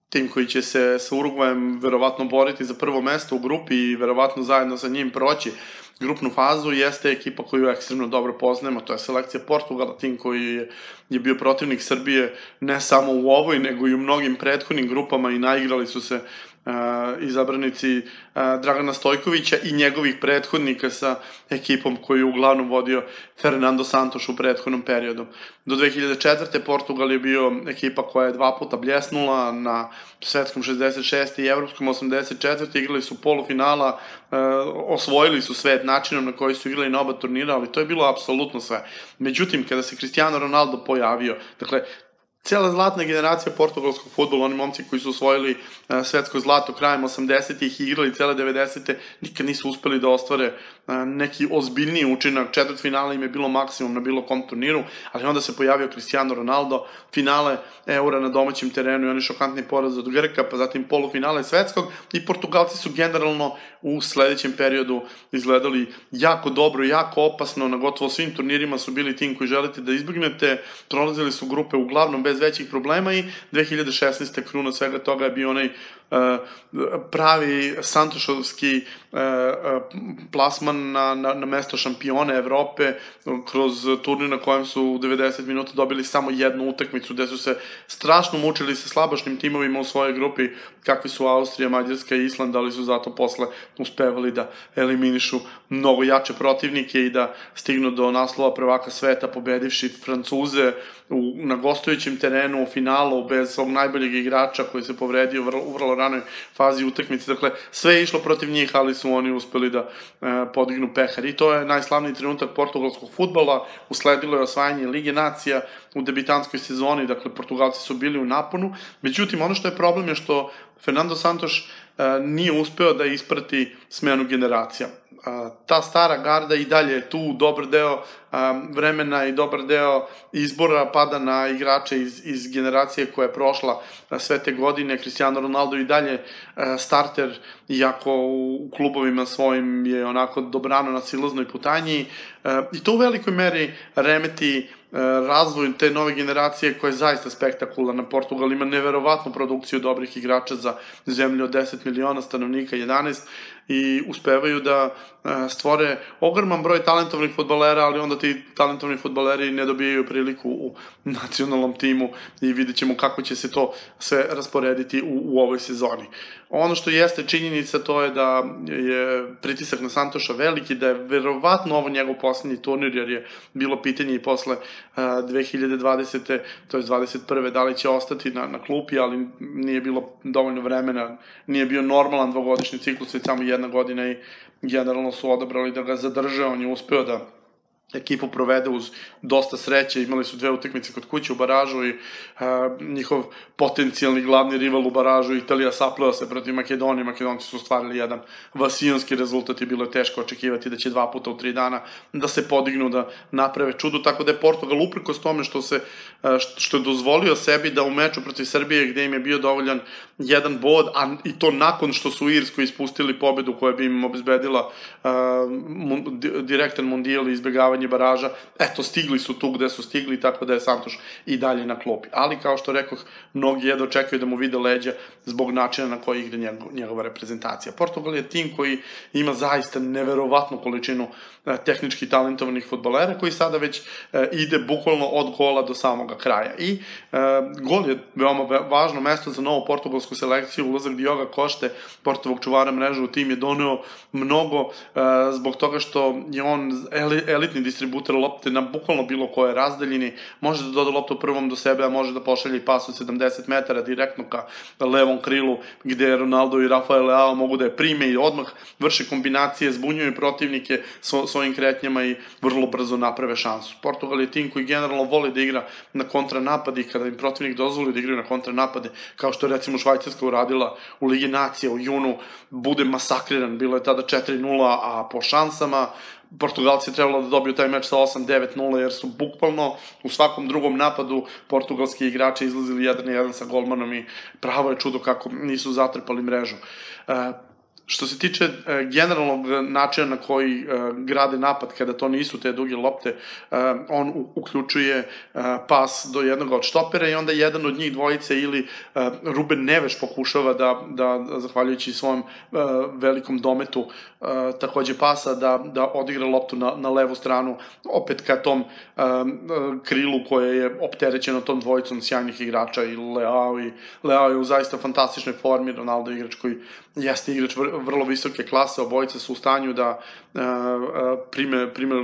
Tim koji će se sa Urugvajem verovatno boriti za prvo mesto u grupi i verovatno zajedno sa njim proći grupnu fazu jeste ekipa koju ekstremno dobro poznajemo, to je selekcija Portugala, tim koji je bio protivnik Srbije ne samo u ovoj, nego i u mnogim prethodnim grupama i naigrali su se izabranici Dragana Stojkovića i njegovih prethodnika sa ekipom koju je uglavnom vodio Fernando Santos u prethodnom periodu. Do dve hiljade četvrte. Portugal je bio ekipa koja je dva puta bljesnula na svetskom šezdeset šeste i evropskom osamdeset četvrte. Igrali su polufinala, osvojili su svet načinom na koji su igrali na oba turnira, ali to je bilo apsolutno sve. Međutim, kada se Cristiano Ronaldo pojavio, dakle, cijela zlatna generacija portugalskog fudbala, oni momci koji su osvojili svetsko zlato krajem osamdesetih i igrali cele devedesete, nikad nisu uspeli da ostvare neki ozbiljniji učinak. Četvrtfinala im je bilo maksimum na bilo kom turniru, ali onda se pojavio Cristiano Ronaldo, finale Eura na domaćem terenu i oni šokantni poraz od Grka, pa zatim polufinale svetskog, i Portugalci su generalno u sledećem periodu izgledali jako dobro, jako opasno, na gotovo svim turnirima su bili tim koji želite da izbjegnete, prolazili su grupe uglavnom bez većih problema i dve hiljade šesnaeste. kruna svega toga je bio onaj pravi santošovski plasman na mesto šampiona Evrope kroz turnir na kojem su u devedeset minuta dobili samo jednu utakmicu, gde su se strašno mučili sa slabašnim timovima u svojoj grupi, kakvi su Austrija, Mađarska i Island, ali su zato posle uspevali da eliminišu mnogo jače protivnike i da stignu do naslova prvaka sveta, pobedivši Francuze na gostujućem terenu u finalu bez svog najboljeg igrača koji se povredio u vrlo ranoj fazi utakmice. Dakle, sve je išlo protiv njih, ali su oni uspeli da podignu pehar. I to je najslavniji trenutak portugalskog fudbala. Usledilo je osvajanje Lige nacija u debitanskoj sezoni, dakle, Portugalci su bili u naponu. Međutim, ono što je problem je što Fernando Santos nije uspeo da isprati smenu generacija. Ta stara garda i dalje je tu, dobar deo vremena i dobar deo izbora pada na igrače iz, iz generacije koja je prošla sve te godine. Cristiano Ronaldo i dalje starter, iako u klubovima svojim je onako dobrano na silaznoj putanji. I to u velikoj meri remeti razvoj te nove generacije koja je zaista spektakularna. Portugal ima neverovatnu produkciju dobrih igrača za zemlju od deset miliona stanovnika, jedanaest, i uspevaju da stvore ogroman broj talentovnih fudbalera, ali onda ti talentovni fudbaleri ne dobijaju priliku u nacionalnom timu i vidjet ćemo kako će se to sve rasporediti u, u ovoj sezoni. Ono što jeste činjenica to je da je pritisak na Santoša veliki, da je verovatno ovo njegov poslednji turnir, jer je bilo pitanje i posle dve hiljade dvadesete, to je dvadeset prve, da li će ostati na, na klupi, ali nije bilo dovoljno vremena, nije bio normalan dvogodišnji ciklus, već samo jedna godina, i generalno su odabrali da ga zadrže. On je uspeo da ekipu provede uz dosta sreće, imali su dve utakmice kod kuće u baražu i njihov potencijalni glavni rival u baražu, Italija, sapleo se protiv Makedonije. Makedonci su ostvarili jedan vasijonski rezultat i bilo je teško očekivati da će dva puta u tri dana da se podignu, da naprave čudu, tako da je Portugal, uprkos tome što se što je dozvolio sebi da u meču protiv Srbije, gde im je bio dovoljan jedan bod, a i to nakon što su u Irskoj ispustili pobedu koja bi im obezbedila direktan mundijal i izbegavanje baraža, eto, stigli su tu gde su stigli, tako da je Santoš i dalje na klopi. Ali, kao što rekoh, mnogi jedno čekaju da mu vide leđa zbog načina na koji igra njegova reprezentacija. Portugal je tim koji ima zaista neverovatnu količinu tehnički talentovanih fudbalera, koji sada već ide bukvalno od gola do samoga kraja. I gol je veoma važno mesto za novu portugalsku selekciju. Ulazak Dioga Košte, Portovog čuvara mreža, u tim je doneo mnogo zbog toga što je on elitni distributer lopte na bukvalno bilo koje razdaljini, može da doda loptu prvom do sebe, a može da pošalje pas od sedamdeset metara direktno ka levom krilu, gde Ronaldo i Rafael Leao mogu da je prime i odmah vrše kombinacije, zbunjuju protivnike svojim kretnjama i vrlo brzo naprave šansu. Portugal je tim koji generalno voli da igra na kontranapade i kada im protivnik dozvoli da igraju na kontranapade, kao što je recimo Švajcarska uradila u Ligi nacija u junu, bude masakriran. Bilo je tada četiri nula, a po šansama Portugalci je trebalo da dobiju taj meč sa osam devet nula, jer su bukvalno u svakom drugom napadu portugalski igrači izlazili jedan na jedan sa golmanom i pravo je čudo kako nisu zatrpali mrežu. Što se tiče generalnog načina na koji grade napad, kada to nisu te duge lopte, on uključuje pas do jednog od štopera i onda jedan od njih dvojice ili Ruben Neves pokušava da, zahvaljujući svom velikom dometu takođe pasa, da odigra loptu na levu stranu, opet ka tom krilu koje je opterećeno tom dvojicom sjajnih igrača. I Leao je u zaista fantastičnoj formi, Ronaldo je igrač koji jeste igrač vrlo visoke klase, obojice su u stanju da prime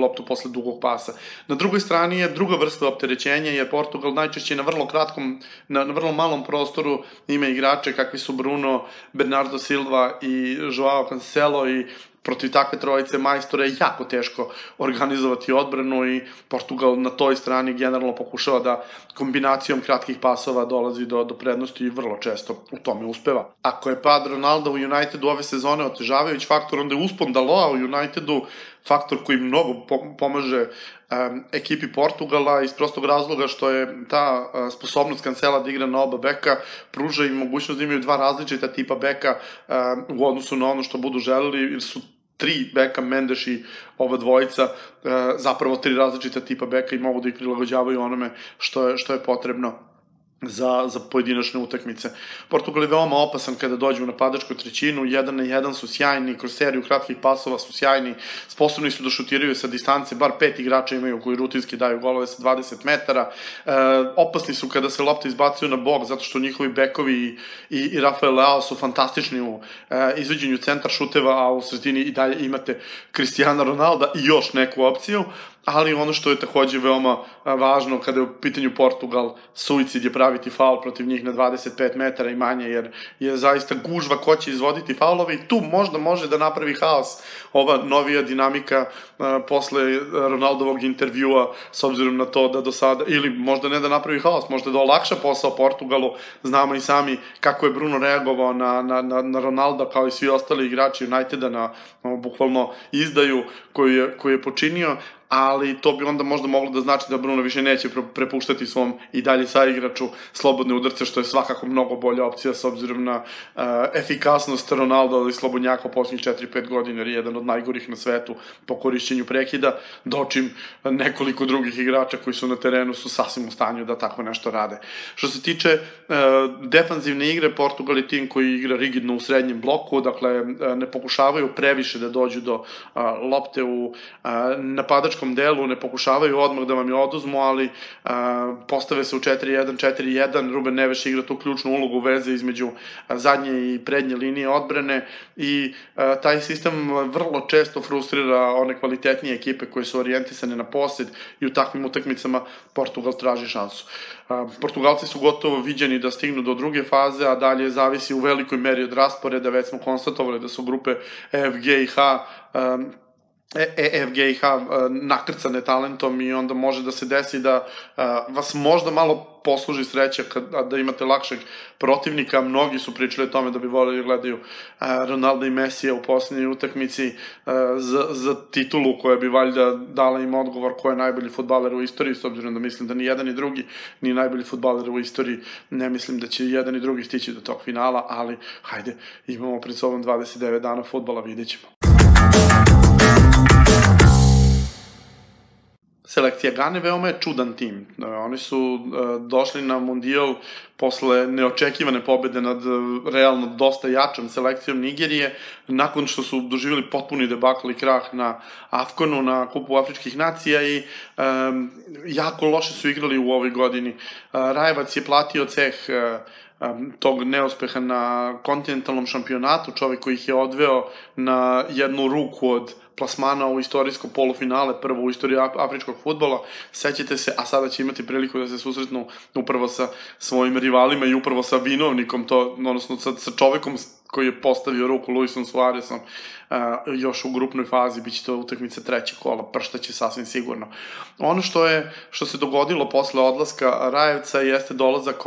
loptu posle dugog pasa. Na drugoj strani je druga vrsta opterećenja, jer Portugal najčešće na vrlo kratkom, na vrlo malom prostoru ima igrače kakvi su Bruno, Bernardo Silva i Joao Cancelo, i protiv takve trojice majstora je jako teško organizovati odbranu i Portugal na toj strani generalno pokušava da kombinacijom kratkih pasova dolazi do, do prednosti i vrlo često u tome uspeva. Ako je pad Ronaldo u Unitedu ove sezone otežavajući faktor, onda je uspon Daloa u Unitedu faktor koji mnogo pomaže ekipi Portugala, iz prostog razloga što je ta sposobnost Cancela da igra na oba beka pruža im mogućnost da imaju dva različita tipa beka u odnosu na ono što budu želeli, jer su tri beka, Mendes i ova dvojica, zapravo tri različita tipa beka i mogu da ih prilagođavaju onome što je potrebno za pojedinačne utakmice. Portugal je veoma opasan kada dođe u napadačku trećinu, jedan na jedan su sjajni, kroz seriju kratkih pasova su sjajni, sposobni su da šutiraju sa distance, bar pet igrača imaju koji rutinski daju golove sa dvadeset metara, opasni su kada se lopte izbacuju na bok, zato što njihovi bekovi i Rafael Leao su fantastični u izvođenju centar šuteva, a u sredini i dalje imate Cristiano Ronaldo i još neku opciju. Ali ono što je takođe veoma važno kada je u pitanju Portugal, suicid je pravi praviti faul protiv njih na dvadeset pet metara i manje, jer je zaista gužva ko će izvoditi faulove i tu možda može da napravi haos ova novija dinamika posle Ronaldovog intervjua, s obzirom na to da do sada, ili možda ne da napravi haos, možda da olakša posao Portugalu. Znamo i sami kako je Bruno reagovao na Ronalda, kao i svi ostali igrači Uniteda, na bukvalno izdaju koju je počinio, ali to bi onda možda moglo da znači da Bruno više neće prepuštati svom i dalje saigraču slobodne udarce, što je svakako mnogo bolja opcija s obzirom na efikasnost Ronalda, ali slobodnjaka u posljednjih četiri do pet godina, jer je jedan od najgorih na svetu po korišćenju prekida, dočim nekoliko drugih igrača koji su na terenu su sasvim u stanju da tako nešto rade. Što se tiče defanzivne igre, Portugal je tim koji igra rigidno u srednjem bloku, dakle ne pokušavaju previše da dođu do lopte u napadačku delu, ne pokušavaju odmah da vam je oduzmu, ali postave se u četiri jedan četiri jedan, Ruben Neves igra tu ključnu ulogu veze između zadnje i prednje linije odbrane i taj sistem vrlo često frustrira one kvalitetnije ekipe koje su orijentisane na posjed i u takvim utakmicama Portugal traži šansu. Portugalci su gotovo viđeni da stignu do druge faze, a dalje zavisi u velikoj meri od rasporeda. Već smo konstatovali da su grupe F, G i H E F G i H nakrcane talentom i onda može da se desi da vas možda malo posluži sreća da imate lakšeg protivnika. Mnogi su pričali o tome da bi voleli gledaju Ronalda i Mesija u posljednjoj utakmici za titulu koja bi valjda dala im odgovor ko je najbolji fudbaler u istoriji, s obzirom da mislim da ni jedan i drugi ni najbolji fudbaler u istoriji, ne mislim da će jedan i drugi stići do tog finala, ali hajde, imamo pred sobom dvadeset devet dana fudbala, vidjet ćemo. Selekcija Gane veoma je čudan tim. Oni su došli na Mundial posle neočekivane pobede nad realno dosta jačom selekcijom Nigerije, nakon što su doživjeli potpuni debakl i krah na Afkonu, na Kupu afričkih nacija, i jako loše su igrali u ovoj godini. Rajevac je platio ceh tog neuspeha na kontinentalnom šampionatu, čovjek koji ih je odveo na jednu ruku od plasmana u istorijsko polufinale, prvo u istoriji afričkog fudbala, sećate se, a sada će imati priliku da se susretnu upravo sa svojim rivalima i upravo sa vinovnikom, odnosno sa čovekom koji je postavio ruku Luisom Suaresom još u grupnoj fazi. Biće to utakmica trećeg kola, prštaće sasvim sigurno. Ono što je, što se dogodilo posle odlaska Rajevca jeste dolazak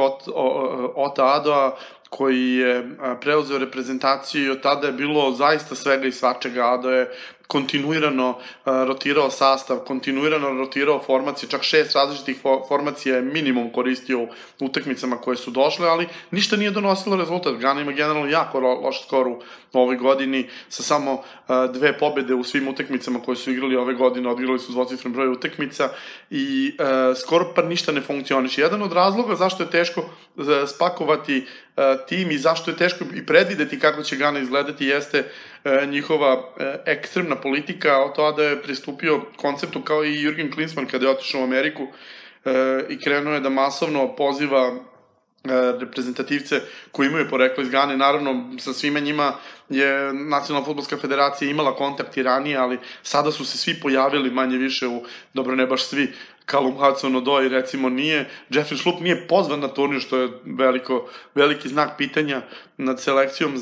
Ota Adoa, koji je preuzeo reprezentaciju i od tada je bilo zaista svega i svačega. Ado je kontinuirano rotirao sastav, kontinuirano rotirao formacije, čak šest različitih formacija je minimum koristio u utakmicama koje su došle, ali ništa nije donosilo rezultat. Gana ima generalno jako loš skor u ovoj godini, sa samo dve pobede u svim utakmicama koje su igrali ove godine, odigrali su dvocifren broj utakmica i skoro pa ništa ne funkcioniše. Jedan od razloga zašto je teško spakovati tim i zašto je teško i predvideti kako će Gana izgledati jeste njihova ekstremna politika. Od toga da je pristupio konceptu kao i Jurgen Klinsmann kada je otišao u Ameriku i krenuo je da masovno poziva reprezentativce koji imaju poreklo iz Gane. Naravno, sa svima njima je Nacionalna fudbalska federacija imala kontakt i ranije, ali sada su se svi pojavili manje više u, dobro ne baš svi, Kalum Hudson-Odoi recimo nije, Jeffrey Schlupp nije pozvan na turnir, što je veliki znak pitanja nad selekcijom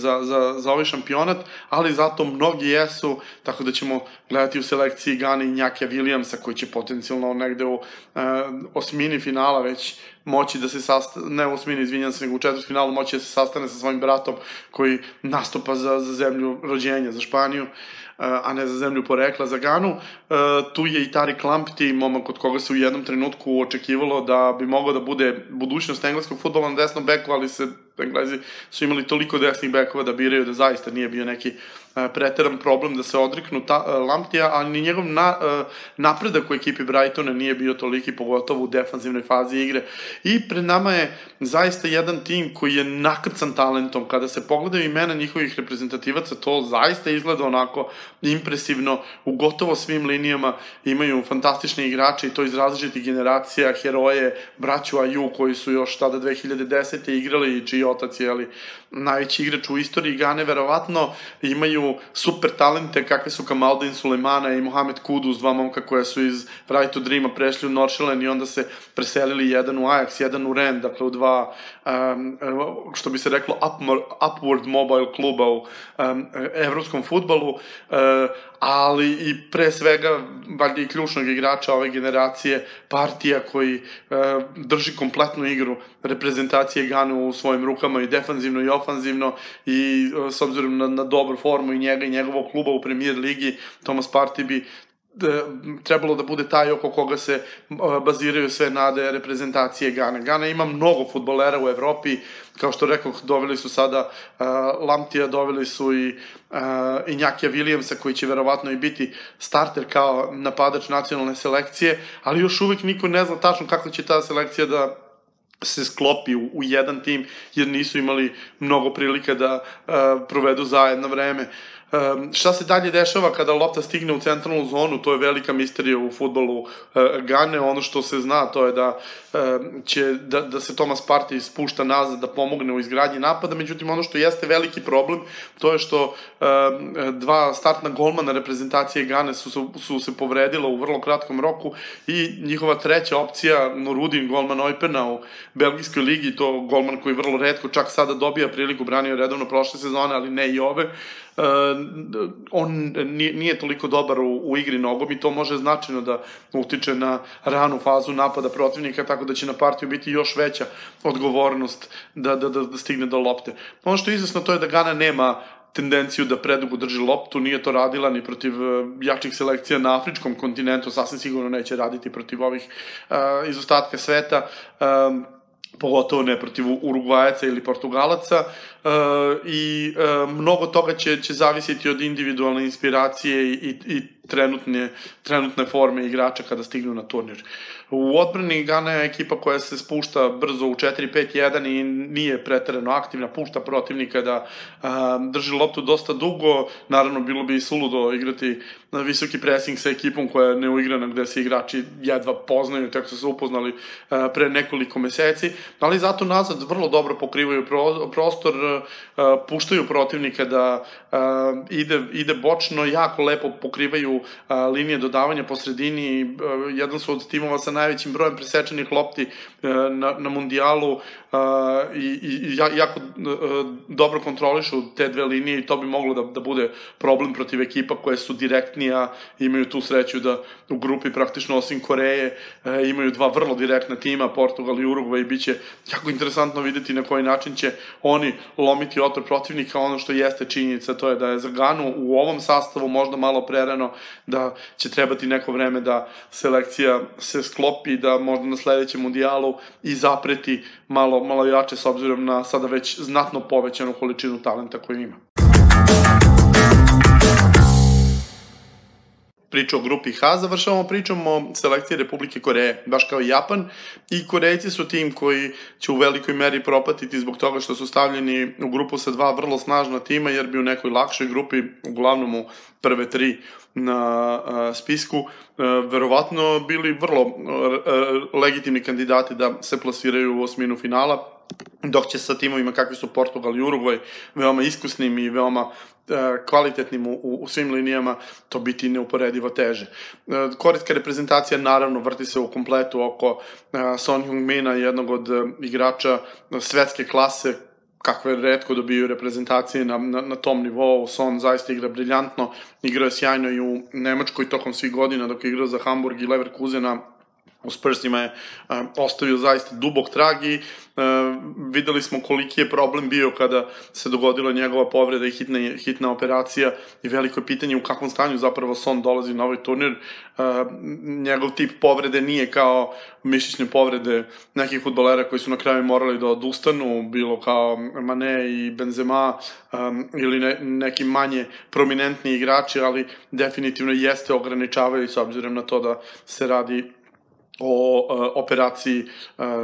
za ovaj šampionat, ali zato mnogi jesu, tako da ćemo gledati u selekciji Gane i Njakija Williamsa, koji će potencijalno negde u osmini finala već moći da se sastane, ne u osmini, izvinjam se, nego u četvrt finalu moći da se sastane sa svojim bratom koji nastupa za zemlju rođenja, za Španiju, a ne za zemlju porekla, za Ganu. Tu je i Tariq Lamptey, momak od koga se u jednom trenutku očekivalo da bi mogao da bude budućnost engleskog fudbala na desnom beku, ali se Englezi su imali toliko desnih bekova da biraju da zaista nije bio neki preteran problem da se odreknu Lamptija, a ni njegov napredak u ekipi Brightona nije bio toliki, pogotovo u defanzivnoj fazi igre. I pred nama je zaista jedan tim koji je nakrcan talentom. Kada se pogledaju imena njihovih reprezentativaca, to zaista izgleda onako impresivno. U gotovo svim linijama imaju fantastične igrače, i to iz različitih generacija, heroje, braću Aju koji su još tada dve hiljade desete igrali i čiji otac, jeli, najveći igrač u istoriji Gane, verovatno imaju super talente kakve su Kamaldin Sulejmana i Mohamed Kudus, dva momka koja su iz Right to Dreama prešli u Nordsjælland i onda se preselili jedan u Ajax, jedan u Rennes, dakle u dva, što bi se reklo, upward mobile kluba u evropskom futbalu, ali i pre svega, valjda i ključnog igrača ove generacije, Partija, koji drži kompletnu igru reprezentacije Gane u svojim rukama, i defanzivno i ofanzivno, i s obzirom na dobru formu i njega i njegovog kluba u Premier ligi, Thomas Partey bi trebalo da bude taj oko koga se baziraju sve nade reprezentacije Gane. Gana ima mnogo fudbalera u Evropi, kao što rekoh, doveli su sada Lamtija, doveli su i Injakija Williamsa, koji će verovatno i biti starter kao napadač nacionalne selekcije, ali još uvek niko ne zna tačno kako će ta selekcija da se sklopi u jedan tim, jer nisu imali mnogo prilike da provedu zajedno vreme. Šta se dalje dešava kada lopta stigne u centralnu zonu, to je velika misterija u fudbalu Gane. Ono što se zna, to je da će da se Thomas Partey spušta nazad da pomogne u izgradnji napada, međutim ono što jeste veliki problem, to je što dva startna golmana reprezentacije Gane su se povredila u vrlo kratkom roku i njihova treća opcija, Nurudin, golman Oipena u belgijskoj ligi, to golman koji vrlo retko čak sada dobija priliku, branio redovno prošle sezone, ali ne i ove, on nije toliko dobar u igri nogom i to može značajno da utiče na ranu fazu napada protivnika, tako da će na Partiju biti još veća odgovornost da stigne do lopte. Ono što je izvesno, to je da Gana nema tendenciju da predugo drži loptu, nije to radila ni protiv jačih selekcija na afričkom kontinentu, sasvim sigurno neće raditi protiv ovih iz ostatka sveta, pogotovo ne protiv Urugvajaca ili Portugalaca, i mnogo toga će zavisiti od individualne inspiracije i trenutne forme igrača kada stignu na turnir. U odbrani Gana je ekipa koja se spušta brzo u četiri pet jedan i nije preterano aktivna, pušta protivnika da drži loptu dosta dugo. Naravno, bilo bi i suludo igrati visoki pressing sa ekipom koja je neuigrana, gde se igrači jedva poznaju, tek su se upoznali pre nekoliko meseci, ali zato nazad vrlo dobro pokrivaju prostor, puštaju protivnika da ide bočno, jako lepo pokrivaju linije dodavanja po sredini. Jedan su od timova sa najvećim brojem presečenih lopti na mundijalu i jako dobro kontrolišu te dve linije i to bi moglo da bude problem protiv ekipa koje su direktnija, imaju tu sreću da u grupi praktično osim Koreje imaju dva vrlo direktna tima, Portugal i Urugvaj, i bit će jako interesantno videti na koji način će oni lomiti otpor protivnika. Ono što jeste činjenica, to je da je za Ganu u ovom sastavu možda malo prerano, da će trebati neko vreme da selekcija se sklopi, da možda na sledećem mundijalu i zapreti malo, malo jače s obzirom na sada već znatno povećanu količinu talenta koju ima. Priča o grupi H završavamo pričom o selekciji Republike Koreje, baš kao i Japan, i Korejci su tim koji će u velikoj meri propatiti zbog toga što su stavljeni u grupu sa dva vrlo snažna tima, jer bi u nekoj lakšoj grupi, uglavnom u prve tri na spisku, verovatno bili vrlo legitimni kandidati da se plasiraju u osminu finala, dok će sa timovima kakvi su Portugal i Urugvaj, veoma iskusnim i veoma kvalitetnim u svim linijama, to biti neuporedivo teže. Korejska reprezentacija naravno vrti se u kompletu oko Son Heung-mina, jednog od igrača svetske klase, kakve retko dobiju reprezentacije na tom nivou. Son zaista igra briljantno, igrao je sjajno i u Nemačkoj tokom svih godina dok je igrao za Hamburg i Leverkusena. U Spursima je ostavio zaista dubok trag i videli smo koliki je problem bio kada se dogodila njegova povreda i hitna operacija, i veliko je pitanje u kakvom stanju zapravo Son dolazi na ovaj turnir. Njegov tip povrede nije kao mišićne povrede nekih fudbalera koji su na kraju morali da odustanu, bilo kao Mané i Benzema ili neki manje prominentni igrači, ali definitivno jeste ograničavajući s obzirom na to da se radi o operaciji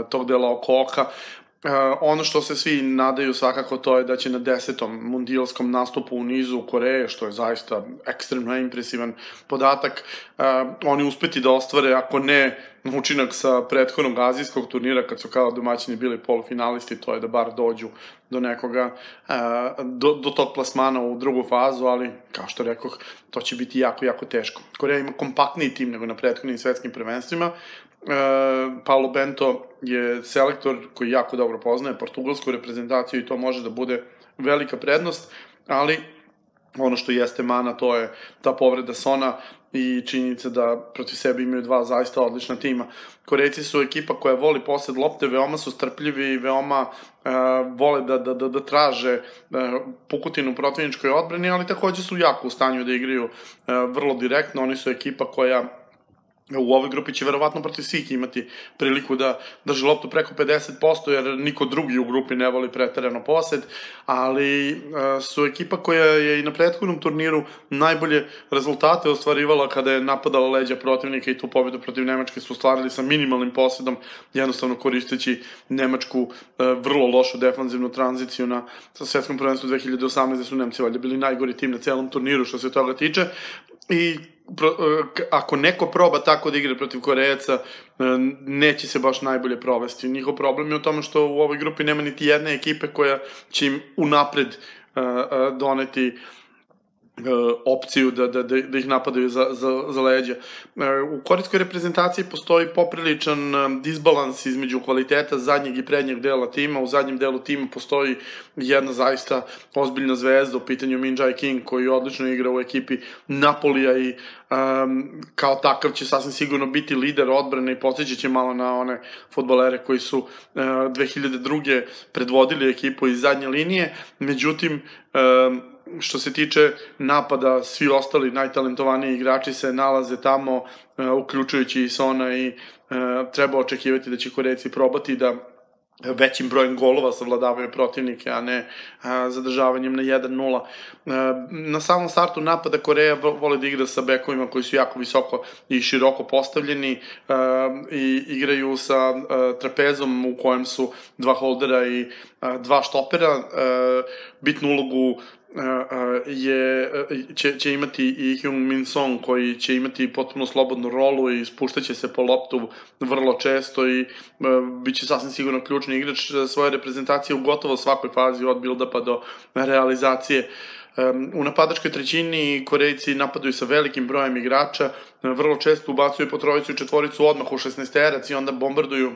tog dela oko oka. Ono što se svi nadaju svakako to je da će na desetom mundijalskom nastupu u nizu Koreje, što je zaista ekstremno impresivan podatak, oni uspeti da ostvare, ako ne učinak sa prethodnog azijskog turnira, kad su kao domaćini bili polufinalisti, to je da bar dođu do nekoga, do tog plasmana u drugu fazu, ali, kao što rekoh, to će biti jako, jako teško. Koreja ima kompaktniji tim nego na prethodnim svetskim prvenstvima. Paolo Bento je selektor koji jako dobro poznaje portugalsku reprezentaciju i to može da bude velika prednost, ali ono što jeste mana to je ta povreda Sona i činjenica da protiv sebe imaju dva zaista odlična tima. Korejci su ekipa koja voli posed lopte, veoma su strpljivi i veoma vole da traže pukotinu u protivničkoj odbrani, ali takođe su jako u stanju da igraju vrlo direktno. Oni su ekipa koja u ovoj grupi će verovatno protiv svih imati priliku da drži loptu preko pedeset posto, jer niko drugi u grupi ne voli preterano posed, ali su ekipa koja je i na prethodnom turniru najbolje rezultate ostvarivala kada je napadala leđa protivnika i tu pobedu protiv Nemačke su ostvarili sa minimalnim posedom, jednostavno koristeći Nemačku vrlo lošu defanzivnu tranziciju na svetskom prvenstvu dve hiljade osamnaeste. Su Nemci valjda bili najgori tim na celom turniru što se toga tiče i ako neko proba tako da igre protiv Korejaca, neće se baš najbolje provesti. Njihov problem je u tome što u ovoj grupi nema niti jedne ekipe koja će im unapred doneti opciju da ih napadaju za leđa. U korejskoj reprezentaciji postoji popriličan disbalans između kvaliteta zadnjeg i prednjeg dela tima. U zadnjem delu tima postoji jedna zaista ozbiljna zvezda, u pitanju Min Jae Kim, koji odlično igra u ekipi Napolija i kao takav će sasvim sigurno biti lider odbrane i podsjeća će malo na one fudbalere koji su dve hiljade druge. predvodili ekipu iz zadnje linije. Međutim, što se tiče napada, svi ostali najtalentovaniji igrači se nalaze tamo, uključujući i Sona, i treba očekivati da će Korejci probati da većim brojem golova savladavaju protivnike, a ne zadržavanjem na jedan nula. Na samom startu napada Koreja vole da igra sa bekovima koji su jako visoko i široko postavljeni i igraju sa trapezom u kojem su dva holdera i dva štopera. Bitnu ulogu će imati i Hyung Min Song, koji će imati potpuno slobodnu rolu i spuštaće se po loptu vrlo često i bit će sasvim sigurno ključni igrač svoje reprezentacije u gotovo svakoj fazi, od build-upa do realizacije. U napadačkoj trećini Korejci napadaju sa velikim brojem igrača, vrlo često ubacuju po trojicu i četvoricu odmah u šesnaesterac i onda bombarduju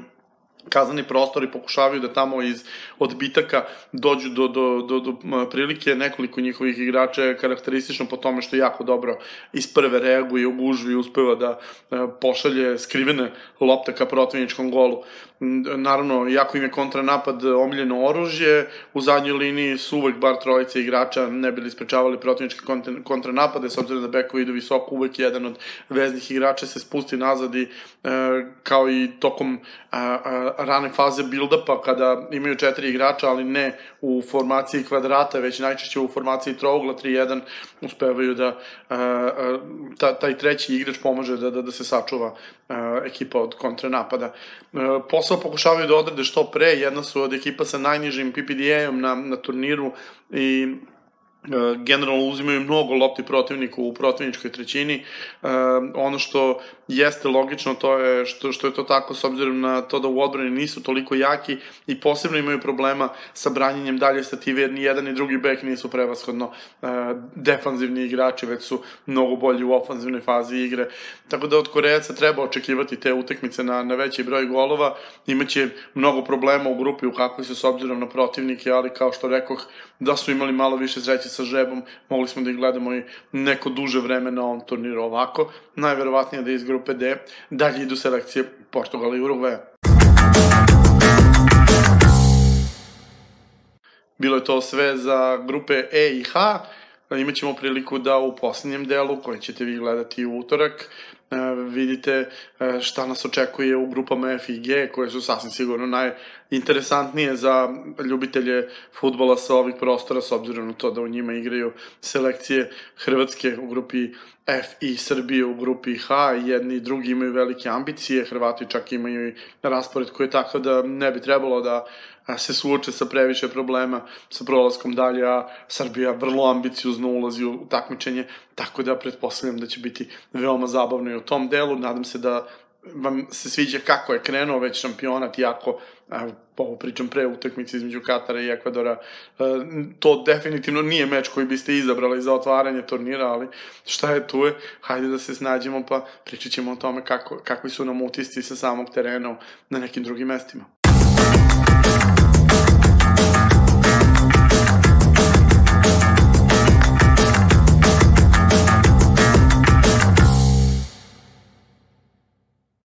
kazani prostor i pokušavaju da tamo iz odbitaka dođu do prilike. Nekoliko njihovih igrača je karakteristično po tome što jako dobro iz prve reaguje u gužvi i uspeva da pošalje skrivene lopte ka protivničkom golu. Naravno, jako im je kontranapad omiljeno oružje, u zadnjoj liniji su uvek bar trojice igrača ne bili sprečavali protivničke kontranapade, s obzirom da bekovi idu visoko, uvek jedan od veznih igrača se spusti nazad i kao i tokom rane faze build-upa, kada imaju četiri igrača, ali ne u formaciji kvadrata, već najčešće u formaciji trougla tri jedan, uspevaju da taj treći igrač pomože da se sačuva ekipa od kontranapada. Posao pokušavaju da odrade što pre, jedna su od ekipa sa najnižim P P D A-om na turniru i generalno uzimaju mnogo lopti protivniku u protivničkoj trećini. Ono što jeste logično to je što je to tako s obzirom na to da u odbrani nisu toliko jaki i posebno imaju problema sa branjenjem dalje stative, jer ni jedan ni drugi bek nisu prevashodno defanzivni igrači, već su mnogo bolji u ofanzivnoj fazi igre. Tako da od Korejaca treba očekivati te utakmice na veći broj golova. Imaće mnogo problema u grupi u kakvoj su s obzirom na protivnike, ali kao što rekoh, da su imali malo više sreće sa žrebom, mogli smo da ih gledamo i neko duže vreme na ovom turniru ovako. Najverovatnije da iz grupe D dalje idu selekcije Portugala i Urugvaja. Bilo je to sve za grupe E i H. Imaćemo priliku da u poslednjem delu, koji ćete vi gledati u utorak, vidite šta nas očekuje u grupama F i G, koje su sasvim sigurno najinteresantnije za ljubitelje fudbala sa ovih prostora, s obzirom na to da u njima igraju selekcije Hrvatske u grupi F i Srbije u grupi H, jedni i drugi imaju velike ambicije, Hrvati čak imaju i raspored koji je tako da ne bi trebalo da se suoče sa previše problema sa prolaskom dalje, a Srbija vrlo ambiciozno ulazi u takmičenje, tako da pretpostavljam da će biti veoma zabavno i u tom delu. Nadam se da vam se sviđa kako je krenuo već šampionat, iako, ovo pričam pre utakmice između Katara i Ekvadora, to definitivno nije meč koji biste izabrali za otvaranje turnira, ali šta je tu je, hajde da se snađemo pa pričat ćemo o tome kakvi su nam utisci sa samog terena na nekim drugim mestima.